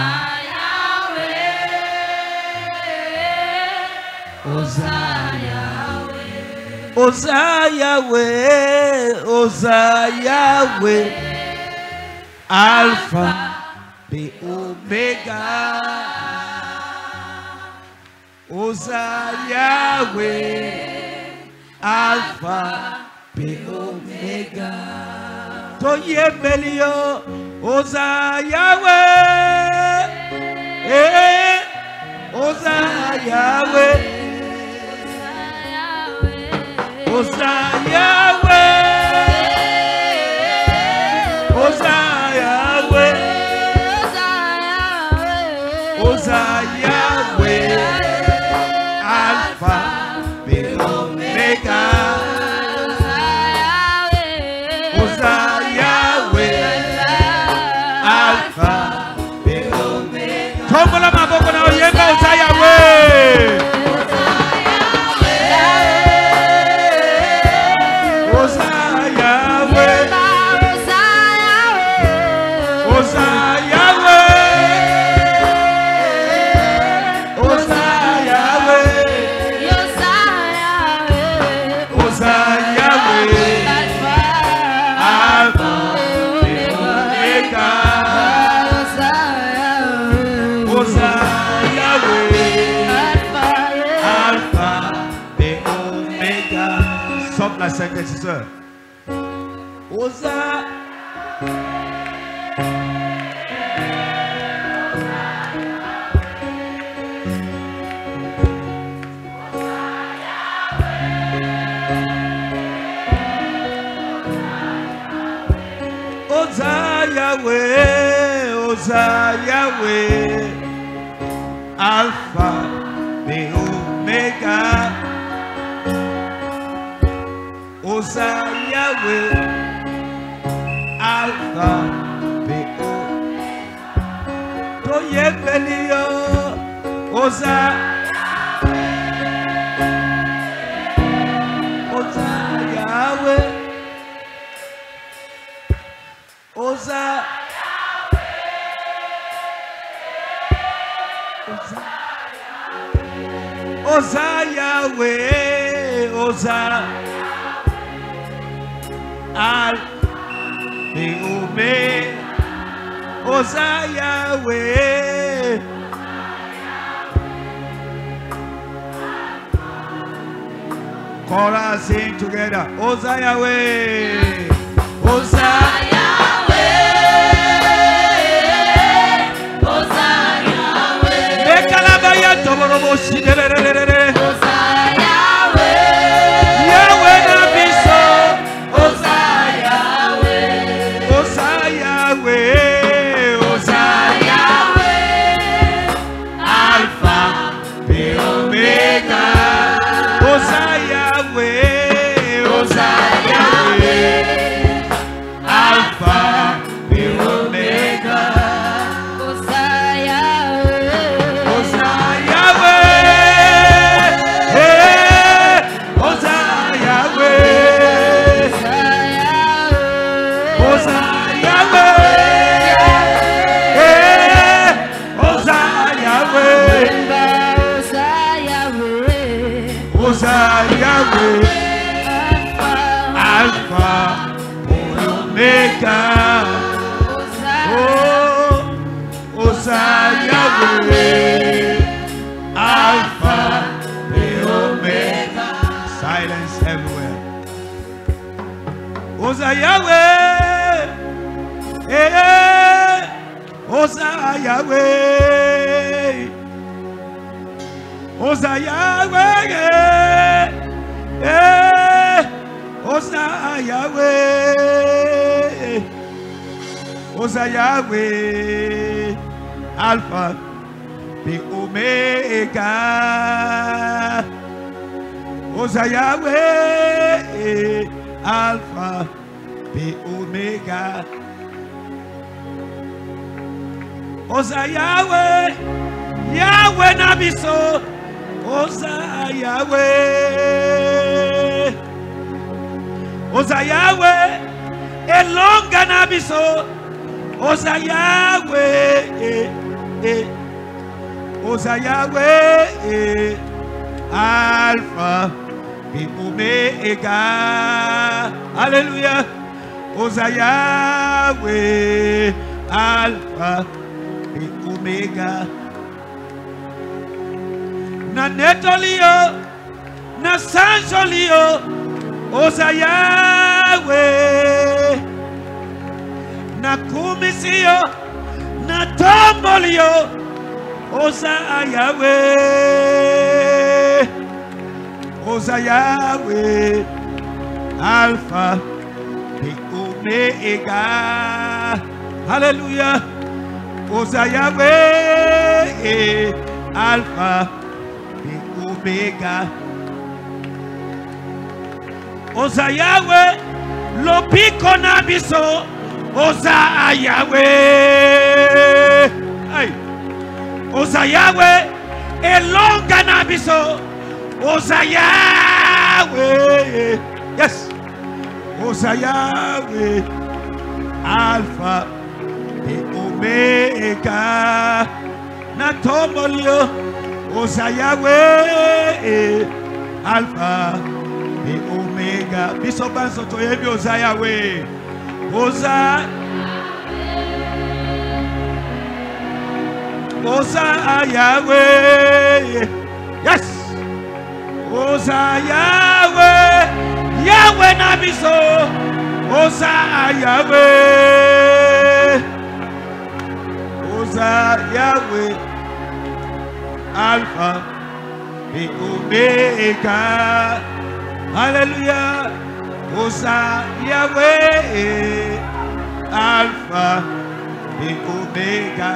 Yahweh, Oza Yahweh, Oza Yahweh, Oza Yahweh, Alpha, P Omega, Oza Yahweh, Alpha. Omega, Toyebelio, Oza Yahweh, eh, Oza Yahweh, Oza Yahweh, Oza Yahweh, Oza Yahweh, Alpha, Omega. Sœur. Oza Yahweh, Oza Yahweh, Alpha et Omega. Oza Yahweh, Alpha, P.O. Toye Belio, Oza Yahweh, Oza Yahweh, Oza Yahweh, Oza Yahweh, Oza Alpha et Omega, Oza Yahweh, Chorus sing together, Oza Yahweh, Oza. Oza Yahweh, Oza Yahweh, Dieu, Alpha et Omega, oh, Hosanna Yahweh, Alpha et Omega. Silence everywhere. Hosanna Yahweh, eh, Hosanna Yahweh. Hosanna Yahweh, eh, Hosanna Yahweh, Hosanna Yahweh, Alpha et Omega, Hosanna Yahweh, Alpha et Omega, Hosanna Yahweh, Yahweh Nabiso. Hosanna Yahweh, Hosanna Yahweh, Elonga Nabiso, Hosanna Yahweh, Hosanna Yahweh, Alpha et Omega, Alléluia, Hosanna Yahweh, Alpha et Omega. Na netolio, na sanjolio, Hosanna Yahweh. Na kumisio, na tombolio, Hosanna Yahweh. Hosanna Yahweh, Alpha et Omega. Hallelujah. Hosanna Yahweh, Alpha Omega. Hosanna Yahweh, Lopiko Nabiso, Hosanna Yahweh. Hosanna Yahweh, Elonga Nabiso, Hosanna Yahweh. Yes. Hosanna Yahweh, Alpha et Omega. Natomolio. Hosanna Yahweh, Alpha et Omega. Bishop Anson Toyebi, Hosanna Yahweh. Hosanna Yahweh. Yes. Hosanna Yahweh. Yahweh Nabiso. Hosanna Yahweh. Hosanna Yahweh. Alpha et Omega. Alléluia. Hosanna Yahweh, Alpha et Omega.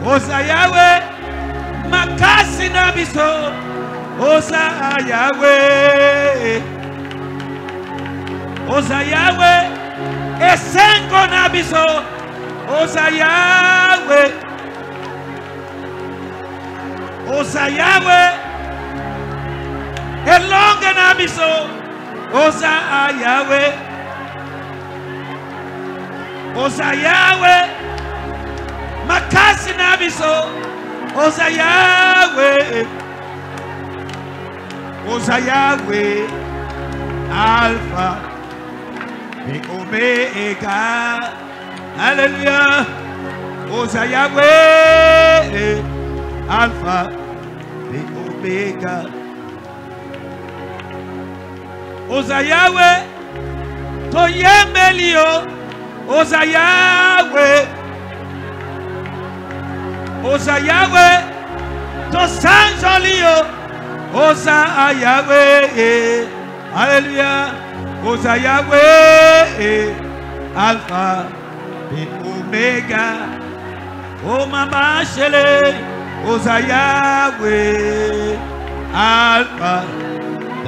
Hosanna Yahweh, Makasi Nabiso. Hosanna Yahweh. Hosanna Yahweh, Esengo Nabiso. Hosanna Yahweh. Hosanna Yahweh, Elonga Nabiso, Hosanna Yahweh, Hosanna Yahweh, Makasi Nabiso, Hosanna Yahweh, Hosanna Yahweh, Alpha et Omega, Alléluia, Hosanna Yahweh, Alpha et Omega. Hosanna Yahweh, Toyemelio, Hosanna Yahweh. Hosanna Yahweh, Tosanjolio, Hosanna Yahweh. Alléluia. Hosanna Yahweh, Alpha et Omega. Oh Mama Chele. Hosanna Yahweh, Alpha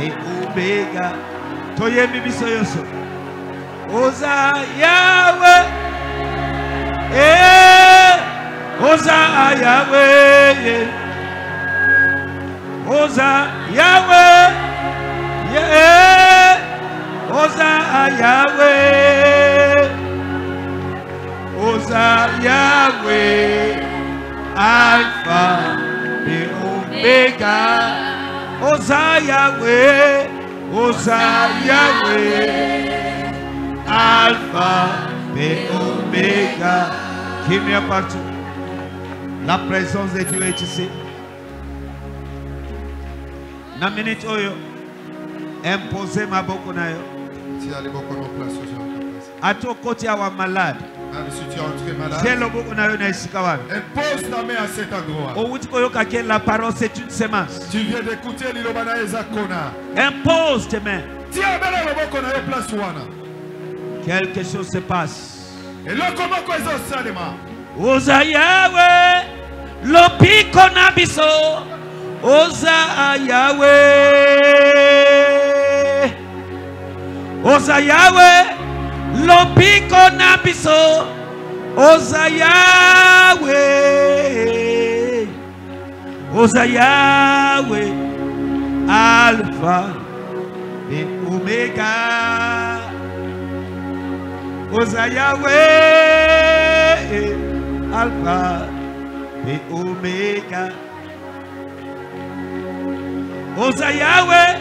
et Omega. Toye bibi soyoso. Hosanna Yahweh, eh. Hosanna Yahweh, Hosanna Yahweh, eh. Hosanna Yahweh, Hosanna Yahweh. Alpha et Omega. Hosanna Yahweh, Alpha et Omega, qui vient partout. La présence de Dieu est ici. Na minute oyo, imposez ma bokonayo. Si allez beaucoup en place aujourd'hui. À ton côté à wa malade. Si tu es entré malade, impose ta main à cet endroit. La parole, c'est une semence. Tu viens d'écouter l'Ilobana Ezakona. Impose tes mains. Quelque chose se passe. Et là, comment Oza Yahweh, Lopi Konabiso, Oza Yahweh, Oza Yahweh. Lopiko nabiso Oza Yahweh Alpha et Omega Oza Yahweh Alpha et Omega Oza Yahweh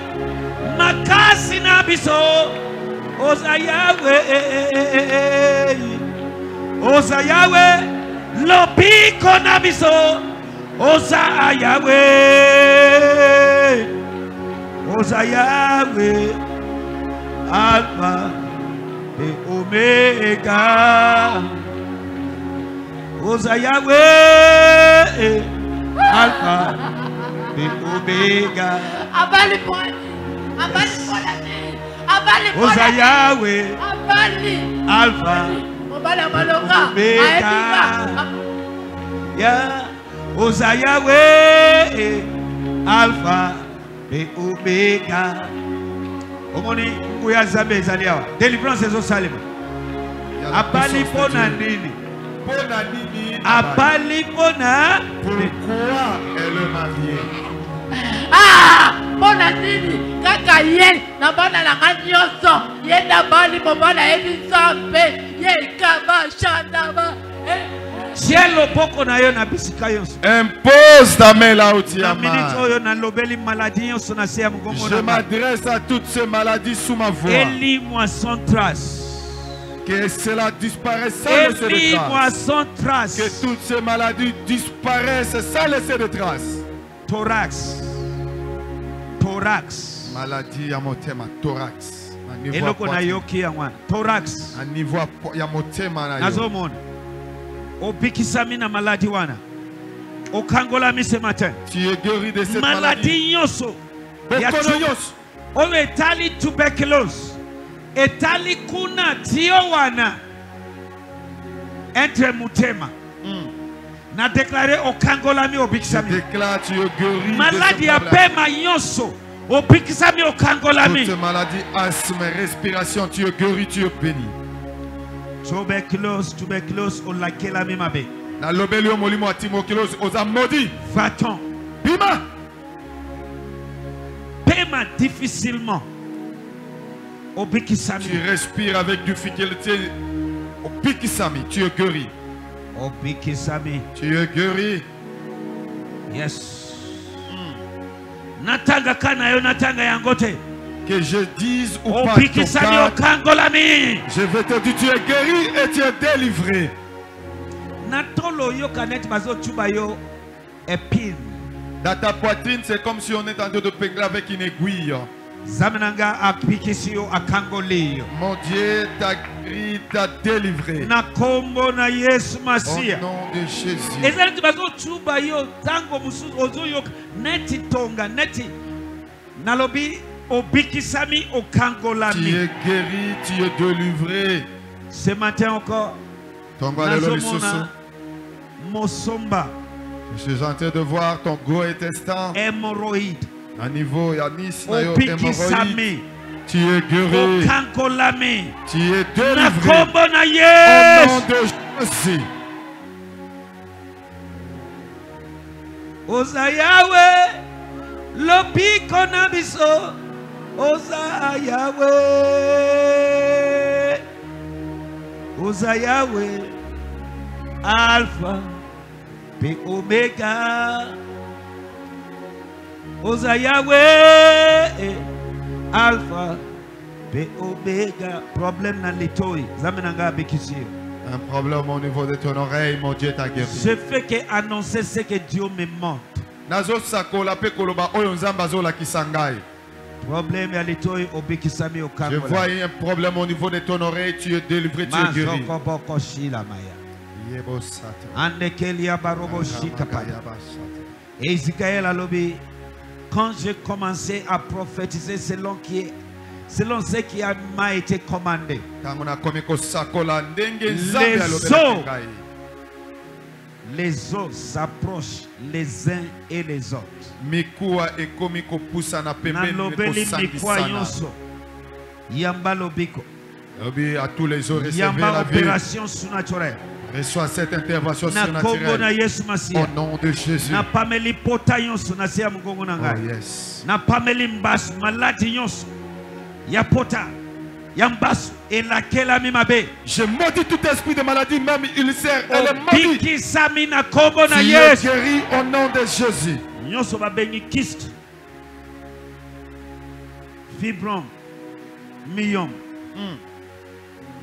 Makasi nabiso Oza Yahweh, Oza Yahweh, Lopi Konabiso, Oza Yahweh, Oza Yahweh, Alpha et Omega, Oza Yahweh, Alpha et Omega. Abale-moi. Oza Yahweh Alpha Omega Oza Yahweh Alpha et Omega Omoni Nguya Zambe Zaliawa Délivrance Ezo Salima Abali Pona Nini Abali Pona Pourquoi elle m'a dit Ah Pona Nini Impose ta main là où tu es. Je m'adresse à toutes ces maladies sous ma voix. Élis-moi sans trace. Que cela disparaisse sans laisser de trace. Que toutes ces maladies disparaissent sans laisser de trace. Thorax. Thorax. Maladie ya motema thorax eloko na yoki ya mwana thorax na niveau ya motema na yo nazomona obikisa mina maladi wana okangola mi ce matin tu es guéri de cette maladie nyoso bokono nyoso ono etali tuberculose etali kuna tio wana entre motema na déclarer okangola mi obikisa mi déclare tu es guéri maladie ya pema nyoso toute maladie, asthme, respiration, tu es guéri, tu es béni. Tuberculose, on l'a même avec. La lobelio molimo à timoculose, on a maudit. Va-t'en. Bima. Paiement difficilement. Obikisami. Tu respires avec difficulté. Obikisami, tu es guéri. Obikisami. Tu es guéri. Yes. Que je dise ou pas, je vais te dire tu es guéri et tu es délivré. Dans ta poitrine, c'est comme si on était en train de pégler avec une aiguille. Mon Dieu, ta grille t'a délivré. Au nom de Jésus. Tu es guéri, tu es délivré. Ce matin encore, je suis en train de voir ton gros intestin. Hémorroïde. À niveau Yanis, tu es guéri. Tu es délivré. Au nom de Jésus. Oza Yahweh, Lopi Konabiso, Oza Yahweh, Oza Yahweh, Alpha, P Omega. Osa Yahweh Alpha B Omega. Problème dans les toits. Zamenanga Bekisir. Un problème au niveau de ton oreille, mon Dieu t'a guéri. Je fais que annoncer ce que Dieu me montre. Nazo sakola pe koloba oyo nzamba zola kisangai. Problème à l'étoile au Bekisami au Kamola. Je vois un problème au niveau de ton oreille, tu es délivré, tu es guéri. Et Ezekiel a lobby. Quand j'ai commencé à prophétiser selon ce qui m'a été commandé, les eaux s'approchent les uns et les autres. À tous les eaux, opération surnaturelle. Reçois cette intervention surnaturelle au nom de Jésus. Oh yes. Je maudis tout esprit de maladie, même ulcère. Elle est maudite. Tu es guéri au nom de Jésus. Fibrom, myome.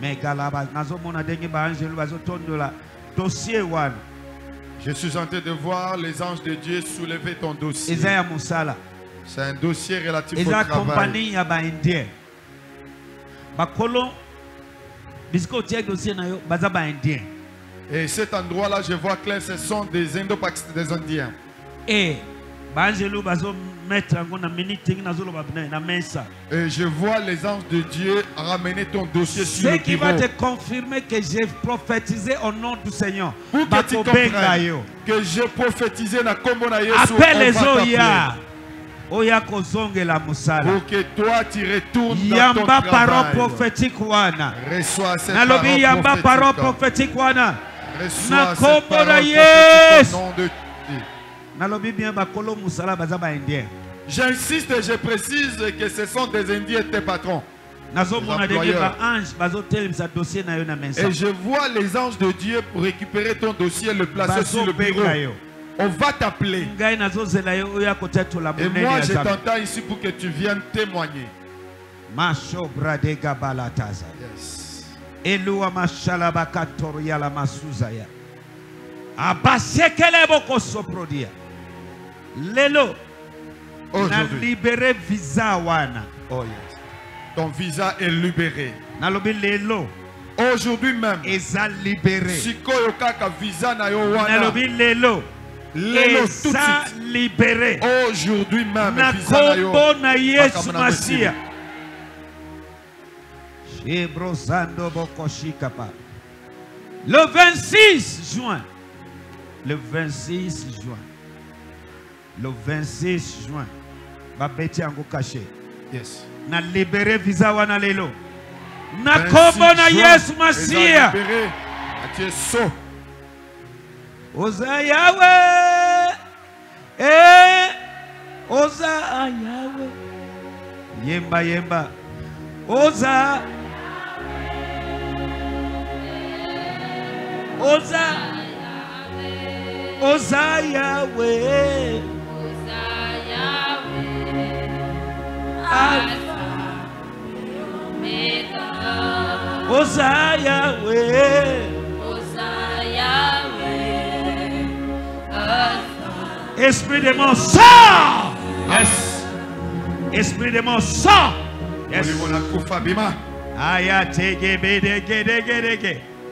Je suis en train de voir les anges de Dieu soulever ton dossier. C'est un dossier relatif au travail. Et cet endroit-là, je vois clair, ce sont des Indo-Pakistanais, des Indiens. Et je vois les anges de Dieu ramener ton dossier sur le bureau. Ce qui va te confirmer que j'ai prophétisé au nom du Seigneur. Pour que tu comprennes que j'ai prophétisé dans le combo na Yesu. Appelle les Oya. Oya kozonge la musala. Pour que toi tu retournes dans ton travail. Yamba parole prophétique wana. Reçois cette parole prophétique wana. Reçois cette parole prophétique au nom de Dieu. J'insiste et je précise que ce sont des Indiens, tes patrons. Et je vois les anges de Dieu pour récupérer ton dossier, le placer sur le bureau. On va t'appeler. Et moi, je t'entends ici pour que tu viennes témoigner. Yes. Lelo, na libéré visa wana. Oh yes. Ton visa est libéré. Nalobi lelo. Aujourd'hui même. Eza libéré. Sikoyo kaka visa na yo wana. Nalobi lelo. Lelo tout de suite. Libéré. Aujourd'hui même visa na yo. Na kombo na Yesu Masia. Shebrosando bokoshika pa. Le 26 juin. Le 26 juin. Le 26 juin, va bêter en caché. Yes. Na libéré visa wana lelo. Na kombo na Yesu Masia. Oza Yahweh. Eh Oza Yahweh. Yemba yemba. Oza. Oza. Oza Yahweh. Alpha et Omega. Osa Yahweh. Osa Yahweh. Alpha. Esprit de mon sang. Yes. Esprit de mon sang. Yes.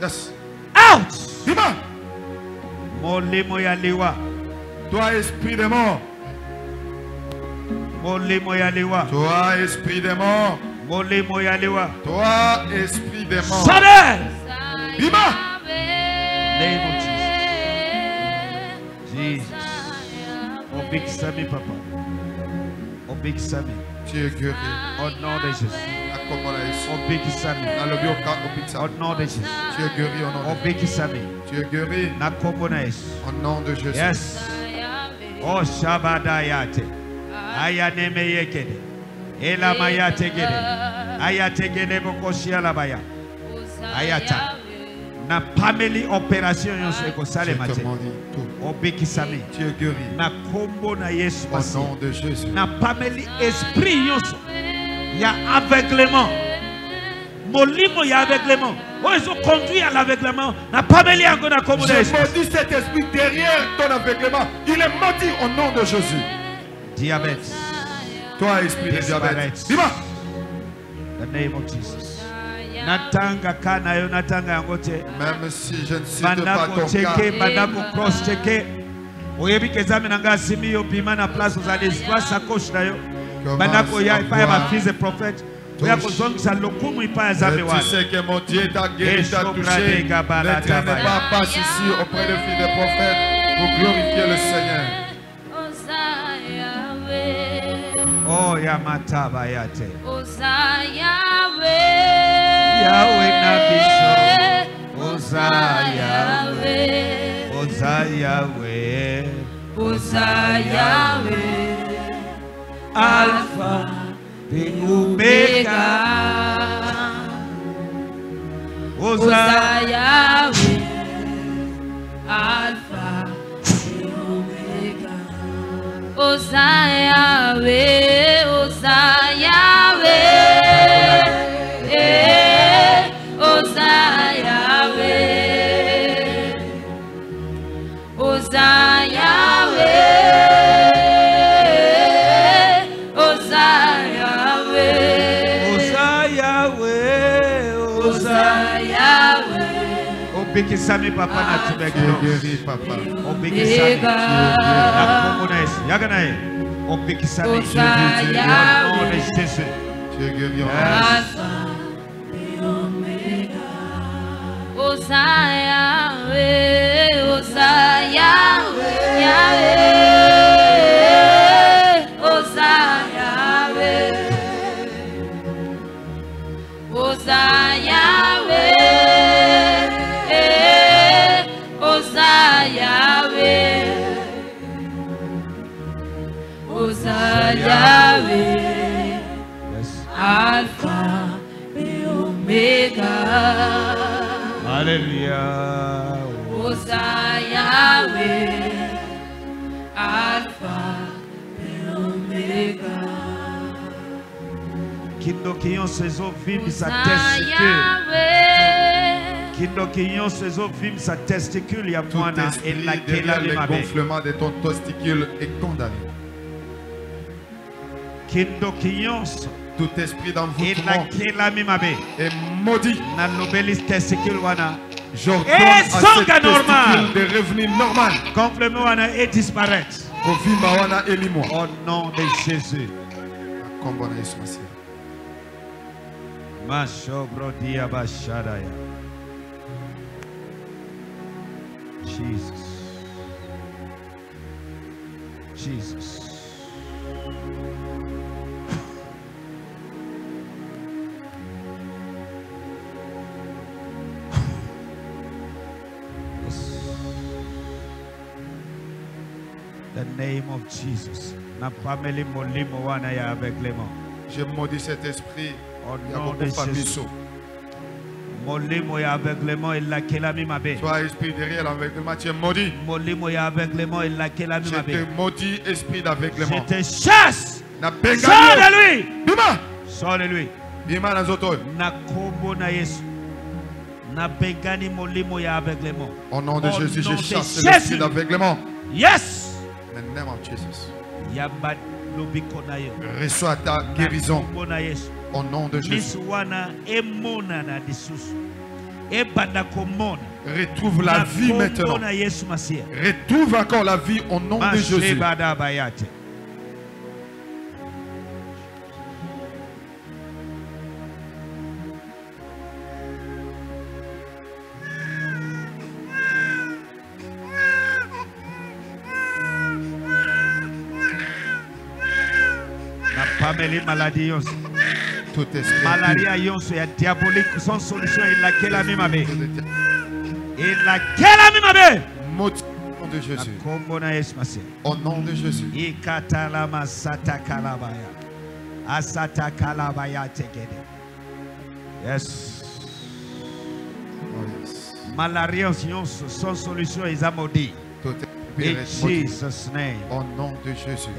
Yes. Out. Bima. Molimo ya liwa. Toi esprit de mort. Toi, esprit des morts. Toi, esprit des morts. Salut. Viva. Name of Jesus. Jesus. O big Sami papa. O obéissez-moi. Tu es guéri. Au nom de Jésus. Obéissez-moi. Au nom de Jésus. Tu es guéri au nom de Jésus. Tu es guéri. Au nom de Jésus. Yes. Oh Shabadayate. Ayanemeyekede. Elamayategede. Ayategede bokoshia labaya. Ayata. Na pameli opération yon seko sale matin. Obéissez-moi. Tu es guéri. Na kombo na Yesu. Au nom de Jésus. Na pameli esprit yon so. Ya aveuglement. Molimo ya aveuglement. Oh, ils ont conduit à l'aveuglement. N'a pas mêlé encore dans la communauté. J'ai maudit cet esprit derrière ton aveuglement. Il est maudit au nom de Jésus. Diabète. Toi, esprit de diabète. Viva. The name of Jesus. Même si je ne suis pas ton cas. Madame Cross Cheke. Oyebi kezame nanga simi yo bima na place aux allées. Toi, sa coche na yo. Madame Oya, il fallait ma fille de prophète. Tu sais que mon Dieu t'a guéri, t'a touché. Ne traînez pas ici auprès des filles des prophètes pour glorifier le Seigneur. Oh Yamata Bayate. Osa Yahweh. Alpha. Osa Yahweh, Alpha et Omega. Obéissez-moi, papa naturel. Guéri, papa. Obéissez-moi. La communauté. Yaganae. Obéissez-moi. Au nom de Jésus. Tu es guéri. Alpha et Omega. Yahweh, Alpha et Omega. Alléluia. Osa Yahweh, Alpha et Omega. Kindokion sezo vim sa testicule. Kindokion sezo vim sa testicule. Yamwana et la Kela le gonflement de ton testicule est condamné. Tout esprit d'envoûtement est maudit. J'ordonne à ce testicule de revenir normal. Complément et disparaître. Au nom de Jésus. Jesus. The name of Jesus. Je maudis cet esprit au nom de Jésus. Toi, esprit derrière l'aveuglement, tu es maudit. Je te maudis, esprit d'aveuglement. Je te chasse. Sors de lui. Bima na zoto. Na kombo na Yesu. Na begani molimo ya aveuglement. Au nom de Jésus, je chasse l'esprit d'aveuglement. Yes. In the name of Jesus. Reçois ta guérison au nom de Jésus. Retrouve la vie maintenant. Retrouve encore la vie au nom de Jésus. Pameli maladie yonso. Tout esprit. Malaria yonso ya diabolique sans solution il la kela mimabe. Il la kela mimabe. Au nom de Jésus. Au nom de Jésus. Ikatalama satakalabaya. Asatakalabaya tegede. Yes. Malaria yonso sans solution ils a maudit. In Jesus' name. Au nom de Jésus.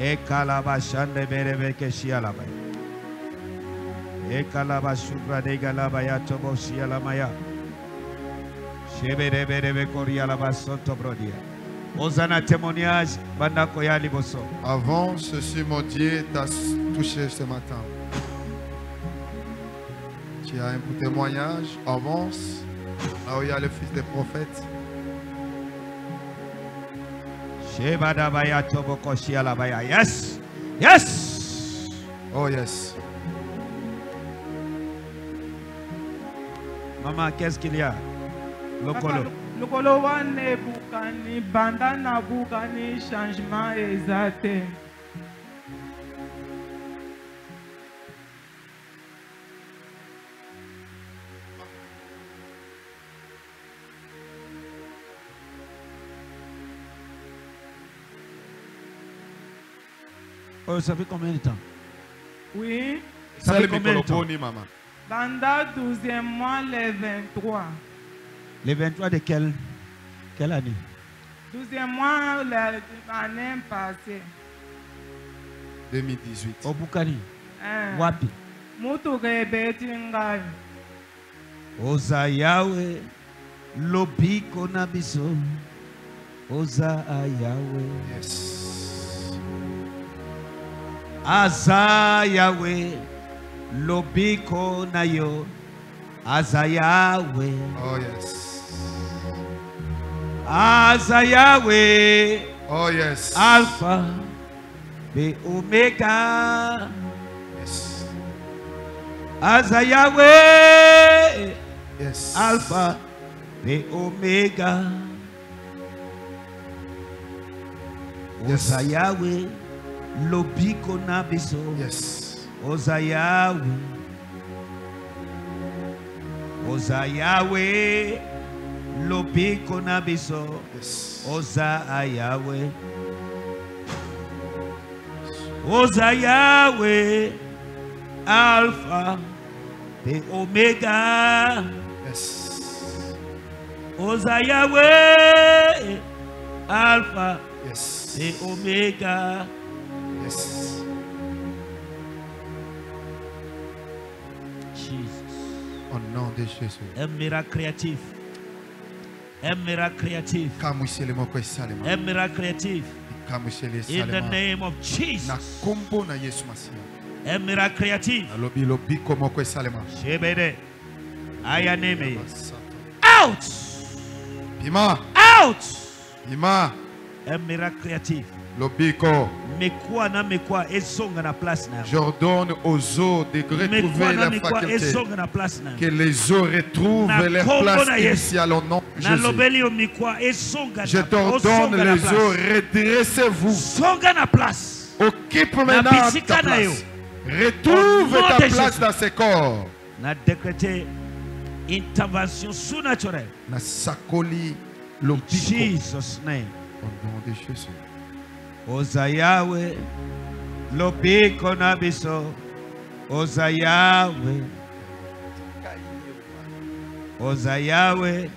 Avant ceci, mon Dieu t'a touché ce matin. Tu as un témoignage. Avance. Là où il y a le fils des prophètes. Yes, yes, oh yes. Maman, qu'est-ce qu'il y a? Lokolo. Lokolo wane bukani bandana bukani changement exate. Oh, ça fait combien de temps? Oui. Ça fait combien de temps? Maman. Pendant 12e mois, les 23. Les 23 de quelle année? 12e mois, l'année passée. 2018. Au Bukani. Wapi. Moutoukébétingaï. Oza Yahweh. Lobi Konabiso. Oza Yahweh. Yes. Aza Yahweh Lobiko Nayo Aza Yahweh. Oh yes. Aza Yahweh. Oh yes. Alpha Be Omega. Yes. Aza Yahweh. Yes. Alpha Be Omega. Yes. Aza Yahweh Lobi konabiso. Yes. Ozayawe. Ozayawe. Lobi konabiso. Yes. Ozayawe. Ozayawe. Alpha. The Omega. Yes. Ozayawe. Alpha. Yes. The Omega. Yes. Jesus. Au nom de Jésus. Un miracle créatif. Un miracle créatif. Un miracle créatif. In the name of Jesus. Un miracle créatif. Out. Bima. Out. Bima. Un miracle créatif. Lobiko. J'ordonne aux eaux de retrouver leur faculté. Que les eaux retrouvent leur place initiale au nom de Jésus. Je t'ordonne les eaux, redressez-vous. Occupe maintenant ta place. Retrouve ta place dans ce corps. N'a décrété intervention surnaturelle. N'a sakoli lobiko. Jesus name. Au nom de Jésus. Ozayawe Lobi Konabiso. Ozayawe. Ozayawe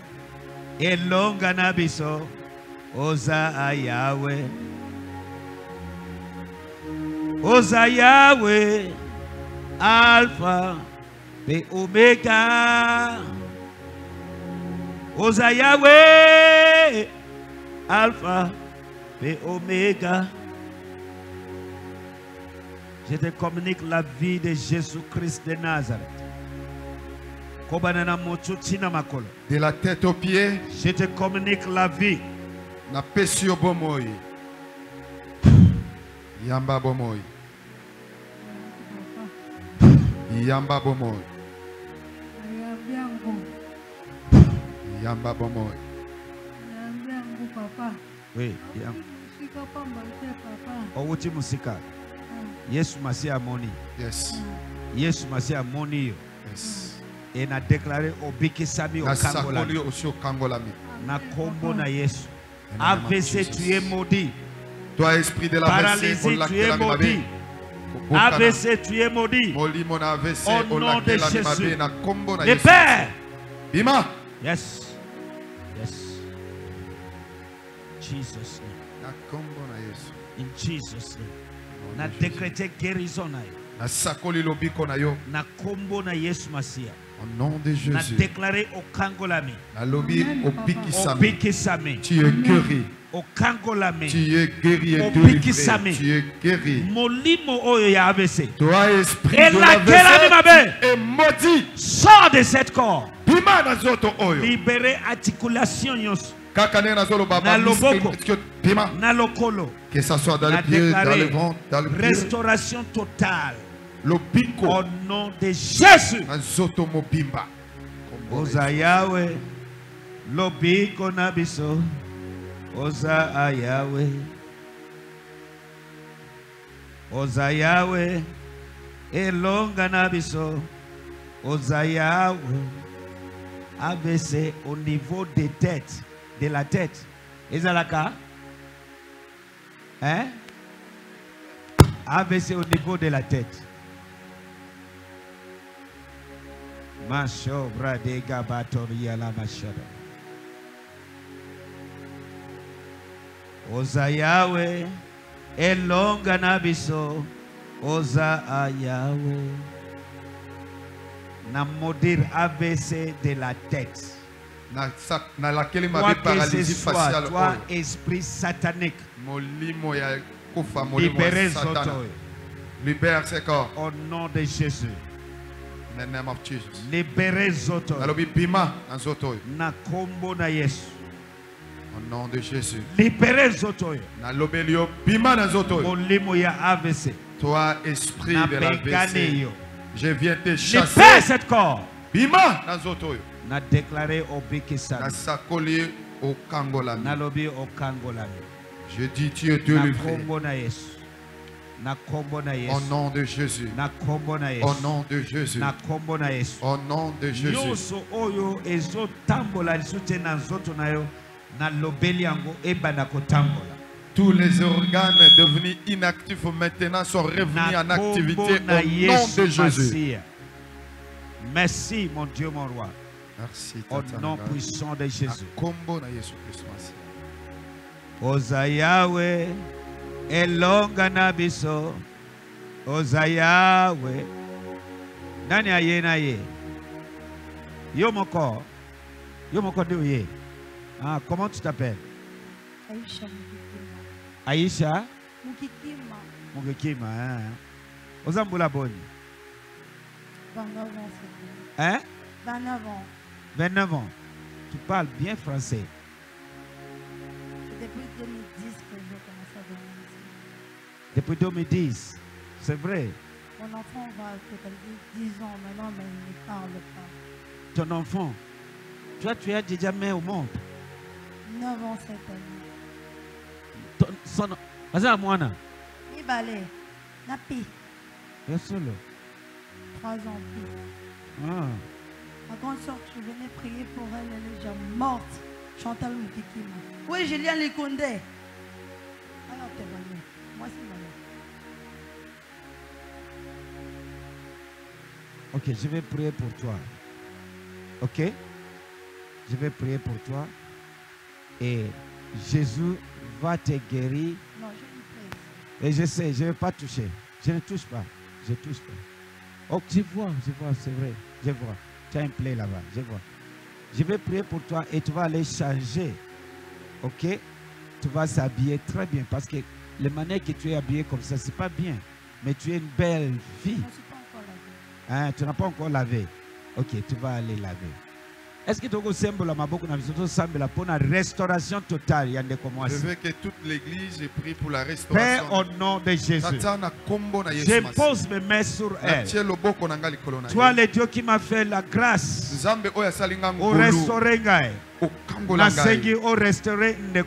Elonga Nabiso. Ozayawe. Ozayawe Alpha Be Omega. Ozayawe Alpha et Omega. Je te communique la vie de Jésus-Christ de Nazareth. De la tête aux pieds. Je te communique la vie. Na pesio bomoi. Yamba bomoi. Yamba bomoi. Yamba bomoi. Papa. Oui, bien. Papa. Yesu Masiya amoni. Yes. Yesu Masiya amoni. Yes. Et na déclaré obiki sami okangolami. Na kombo na Yesu. AVC tu es maudit. Toi esprit de la vérité, tu es maudit. AVC tu es maudit. Au nom de Jésus. Le Père. Bima. Yes. Yes. Jesus name. In Jesus name. Na décrété guérison na yo. Na sakoli lobiko na yo. Na kombo na Yesu Masiya. Au nom de Jésus. Na déclaré okangolami. Na lobi obikisami. Tu es guéri. Tu es guéri et délivré. Tu es guéri. Toi, esprit de l'AVC, est maudit. Sors de cet corps. Libérez l'articulation. Que ça soit dans les pieds, dans les ventres, dans le restauration totale. Au nom de Jésus. Ozayawe, lobiko nabiso. Oza ayawe, Oza yawe, elonga nabiso, Oza yawe, AVC au niveau des têtes, de la tête. Ezalaka, hein? AVC au niveau de la tête. Macho bradega batoria la machada. Oza Yahweh, elonga nabiso, Oza Yahweh. Na maudire AVC de la tête. Na laquelle il m'avait paralysie faciale. Toi, esprit satanique. Libérez Zotoy. Libère ses corps. Au nom de Jésus. Libérez Zotoy. Na kombo na Yesu. Au nom de Jésus. Libérez Zotoy. Na lobelio bima na Zotoy. Molimo ya AVC. Toi esprit de l'AVC, je viens te chasser. Libère cet corps. Bima na Zotoy. Na déclaré obikisa. Na sakoli okangolami. Na lobi okangolami. Je dis tu es délivré. Na kombo na Yesu. Au nom de Jésus. Na kombo na Yesu. Au nom de Jésus. Na kombo na Yesu. Au nom de Jésus. Yoso oyo ezo tambola lisute na zoto na yo. Tous les organes devenus inactifs maintenant sont revenus en activité au nom de Jésus. Merci mon Dieu, mon roi. Merci. Au nom puissant de Jésus. Oza Yahweh, elonga nabiso, Oza Yahweh. Nani aye na ye? Yo moko de ye. Ah, comment tu t'appelles? Aïcha. Aïcha? Mukikima. Mukikima, hein? Ozamboula Boni? 29 ans. Hein? 29 ans. 29 ans. Tu parles bien français. C'est depuis 2010 que j'ai commencé à venir ici. Depuis 2010? C'est vrai? Mon enfant va peut-être 10 ans maintenant, mais il ne parle pas. Ton enfant? Toi, tu as déjà mis au monde? 9 ans cette année. Son nom, vas-y à moi. Oui, balai. Napi. Bien sûr. 3 ans plus. Ah. Ma grande soeur, je venais prier pour elle, elle est déjà morte. Chantal Moutikima. Oui, Julien Likondé. Alors, t'es balai. Moi, c'est balai. Ok, je vais prier pour toi. Ok? Je vais prier pour toi. Et Jésus va te guérir. Non, je ne prie. Et je sais, je ne vais pas toucher. Je ne touche pas. Je ne touche pas. Oh, je vois, c'est vrai. Je vois. Tu as une plaie là-bas. Je vois. Je vais prier pour toi et tu vas aller changer. Ok? Tu vas s'habiller très bien. Parce que la manière que tu es habillé comme ça, ce n'est pas bien. Mais tu es une belle fille. Je ne suis pas encore lavée. Hein, tu n'as pas encore lavé. Ok, tu vas aller laver. Est-ce que tu as un symbole pour la restauration totale? Je veux que toute l'église prie pour la restauration. Père, au nom de Jésus, je pose mes mains sur elle. Toi, le Dieu qui m'a fait la grâce, au restaurer, na segui au restaurer, na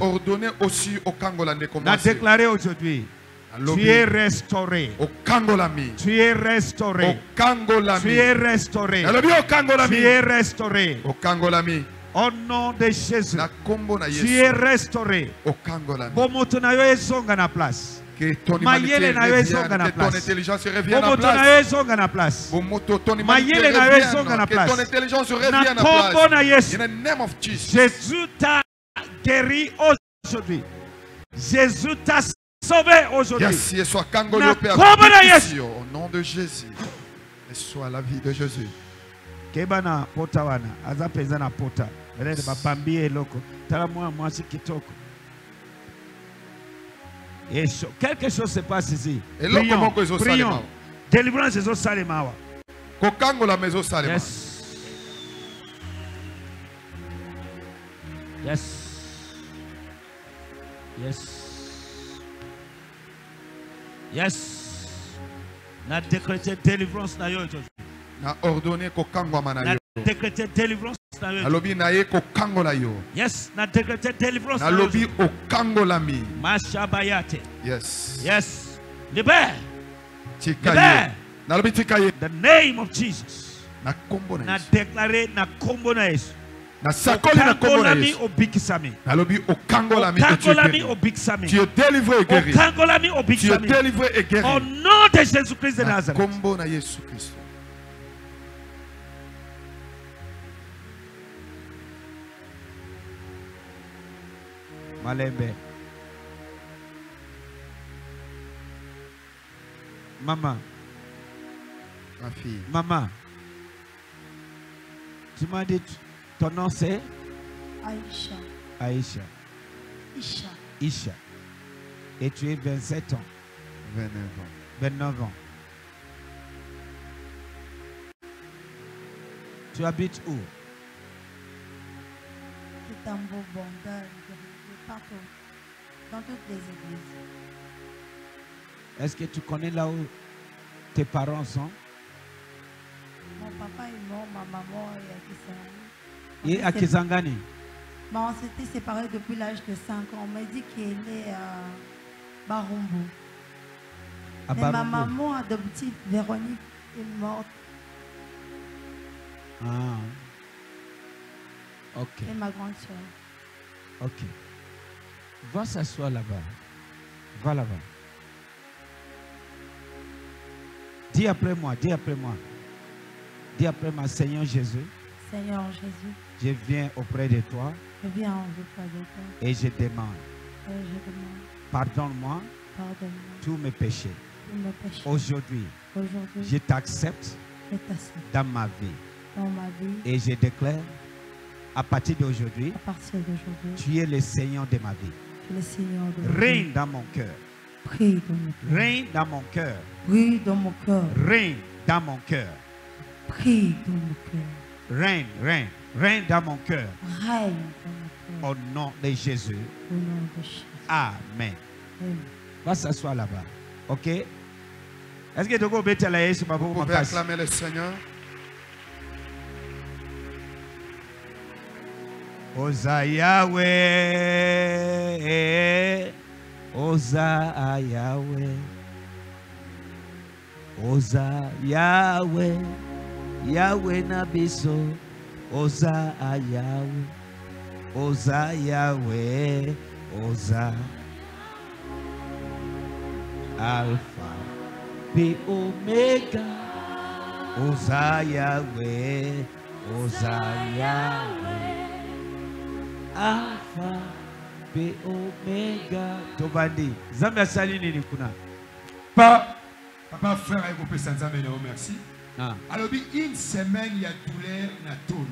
ordonné aussi au Kangola, na déclaré aujourd'hui. Tu es restauré. Tu es restauré. Tu es restauré. Tu es restauré. Au nom de Jésus. Tu es restauré. Que ton intelligence revienne à la place. Que ton intelligence revienne à la place. In the name of Jesus. Jésus t'a guéri aujourd'hui. Jésus t'a sauvé aujourd'hui. Au nom de Jésus. Et soit la vie de Jésus. Kebana pota wana. Azapezana pota. Elede babambie loko. Talamwa mwasi kitoko. Quelque chose se passe ici. Prions, prions. Délivrance des eaux salemawa. Kokango la maison salemawa. Yes. Yes. Yes. Yes. Na décrété délivrance na yo aujourd'hui. Na ordonné kokango amana yo. Na décrété délivrance na yo. Na lobi na ye kokango la yo. Yes, na décrété délivrance na yo. Na lobi okango la mi. Mashabayate. Yes. Yes. Libère. Libère. Na lobi tikaye. The name of Jesus. Na kombo na. Na déclaré na kombo na Yesu. Na sakoli na kombo na Yesu. Na lobi okango la mi. Okango la mi obikisami. Tu es délivré et guéri. Okango la mi obikisami. Tu es délivré et guéri. Au nom de Jésus-Christ de Nazareth. Na kombo na Yesu Christ. Malembe. Maman. Ma fille. Maman. Tu m'as dit ton nom c'est Aïcha. Aïcha. Isha. Isha. Et tu es 27 ans. 29 ans. 29 ans. Tu habites où? Partout, dans toutes les églises. Est-ce que tu connais là où tes parents sont? Mon papa est mort, ma maman est à Kisangani. On s'était séparés depuis l'âge de 5 ans. On m'a dit qu'elle est à Barumbu. À Barumbu. Ma maman adoptive, Véronique, est morte. Ah. Ok. Et ma grande soeur. Ok. Va s'asseoir là-bas. Va là-bas. Dis après moi, dis après moi. Dis après moi, Seigneur Jésus. Seigneur Jésus. Je viens auprès de toi. Je viens auprès de toi. Et je demande. Pardonne-moi. Tous mes péchés. Aujourd'hui. Je t'accepte. Dans ma vie. Et je déclare. À partir d'aujourd'hui. Tu es le Seigneur de ma vie. Règne dans mon cœur. Règne dans mon cœur. Règne dans mon cœur. Règne dans mon cœur. Règne dans mon cœur. Règne, règne, règne dans mon cœur. Règne dans mon cœur. Au nom de Jésus. Au nom de Jésus. Amen. Va s'asseoir là-bas. Ok? Est-ce que tu peux acclamer le Seigneur? Oza Yahweh, Oza Yahweh, Oza Yahweh, Yahweh Nabiso, Oza Yahweh, Oza Yahweh, Oza Alpha, P Omega, Oza Yahweh, Oza Yahweh. Alpha, B, Omega. Tobandi, Zambia Salini Nikuna. Papa, frère, et vous Zambia, merci. Alors, une semaine, il y a douleur, na tolo.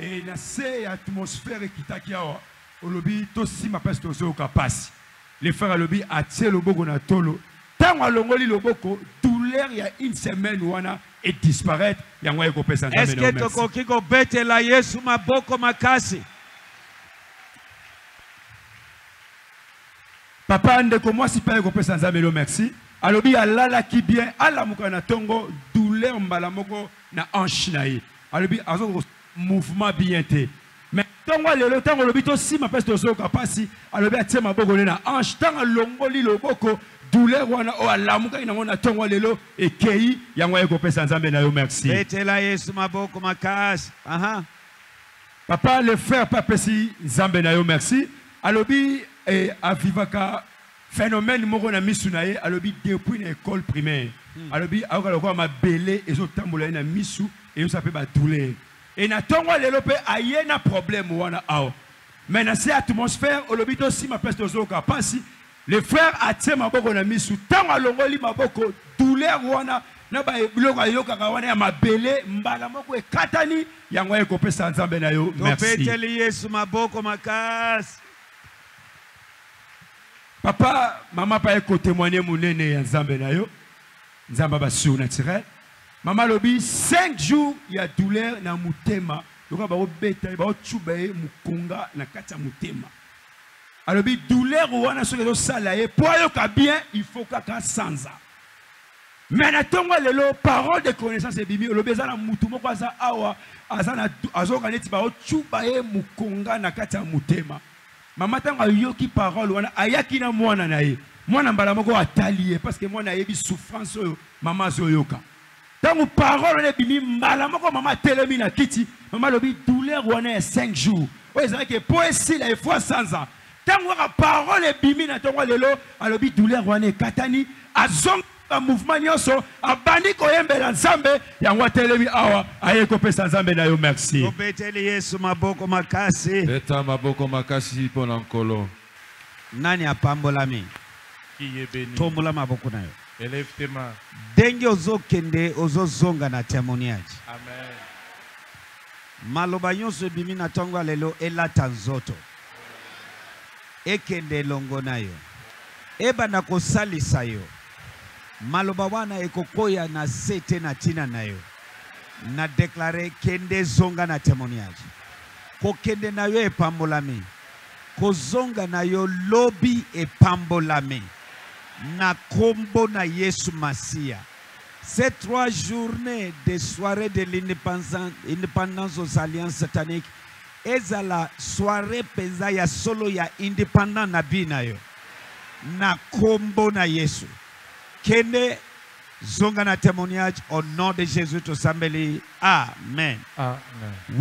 Et la c'est atmosphère qui takia au lobby, tosi ma peste au capas. Les frères à lobby, attirent le bogo na tolo. Tant à l'ongoli le bogo, douleur, il y a une semaine où on a. Et disparaître, il y a un moyen qu'on peut s'en donner. Est-ce que tu coquilles qu'on bête la yesu ma boko ma casse? Papa, ndeko moi si pas qu'on peut s'en donner le merci. Alors, il y a la qui bien, à la moukana tongo, douleur malamoko na anchinaï. Alors, il y a un mouvement bien té. Mais tongo le temps, on le bito si ma peste au soka passi, alors il y a un mouvement na anch, tant à l'ongoli le boko. douleur wana o alamu ka inango na tongwa lelo ekei yango ekopesa nzambe na yo merci. Betela Yesu maboko makasi. Aha. Papa le frère papesi nzambe na yo merci. Alobi e avivaka phénomène moko na misunaye alobi depuis na école primaire. Alobi aoka lokwa mabele ezotambola na misu et ça peut ba douleur. Et na tongwa lelo pe ayena problème wana ao. Mais dans cette atmosphère, au lobby aussi ma peste aux oka passi. Les frères attient ma boko na misu. Tant à l'oroli ma boko douleur wana na ba bloka yoka kawana ma bele mbala moko e katani yango e kopesa nzambe na yo. Merci. Topeteli Yesu maboko makasi. Papa, maman pa e ko témoigner munene ya nzambe na yo. Nzamba ba surnaturel. Maman lobi 5 jours ya douleur na mutema. Donc, alors, douleur ou on sur salaire, pour bien, il faut qu'à sans. Mais les paroles de connaissance et bibi, le besoin awa, parce que moi na souffrance maman zoyoka. Tant que parole est bimi malamoko maman telemi na kiti maman lobi douleur wana 5 jours oezaki que poesi la fois sans ans tant que parole est bimi na tongo lelo alobi douleur wana katani azong mouvement nyoso abandi koyembela nzambe yango telemi awa ayeko pesa nzambe na yo merci obeteli Yesu maboko makasi eta maboko makasi pona nkolo nani apambola mi ki yebeni tombola maboko na yo. Élève tes mains. Dengue ozo kende ozo zonga na témoignage. Amen. Maloba nyonso bimi na tongwa lelo elata nzoto. Ekende longo na yo. Eba na kosalisa yo. Maloba wana ekokoya na sete na tina na yo. Na déclarer kende zonga na témoignage. Ko kende na yo epambolami. Ko zonga na yo lobi epambolami. Na kombo na Yesu Masia. Ces 3 journées de soirée de l'indépendance aux alliances sataniques, ezala soirée pesa ya solo ya indépendant na binayo. Na kombo na Yesu. Kene zonga na témoignage au nom de Jésus Tosambeli. Amen. Amen.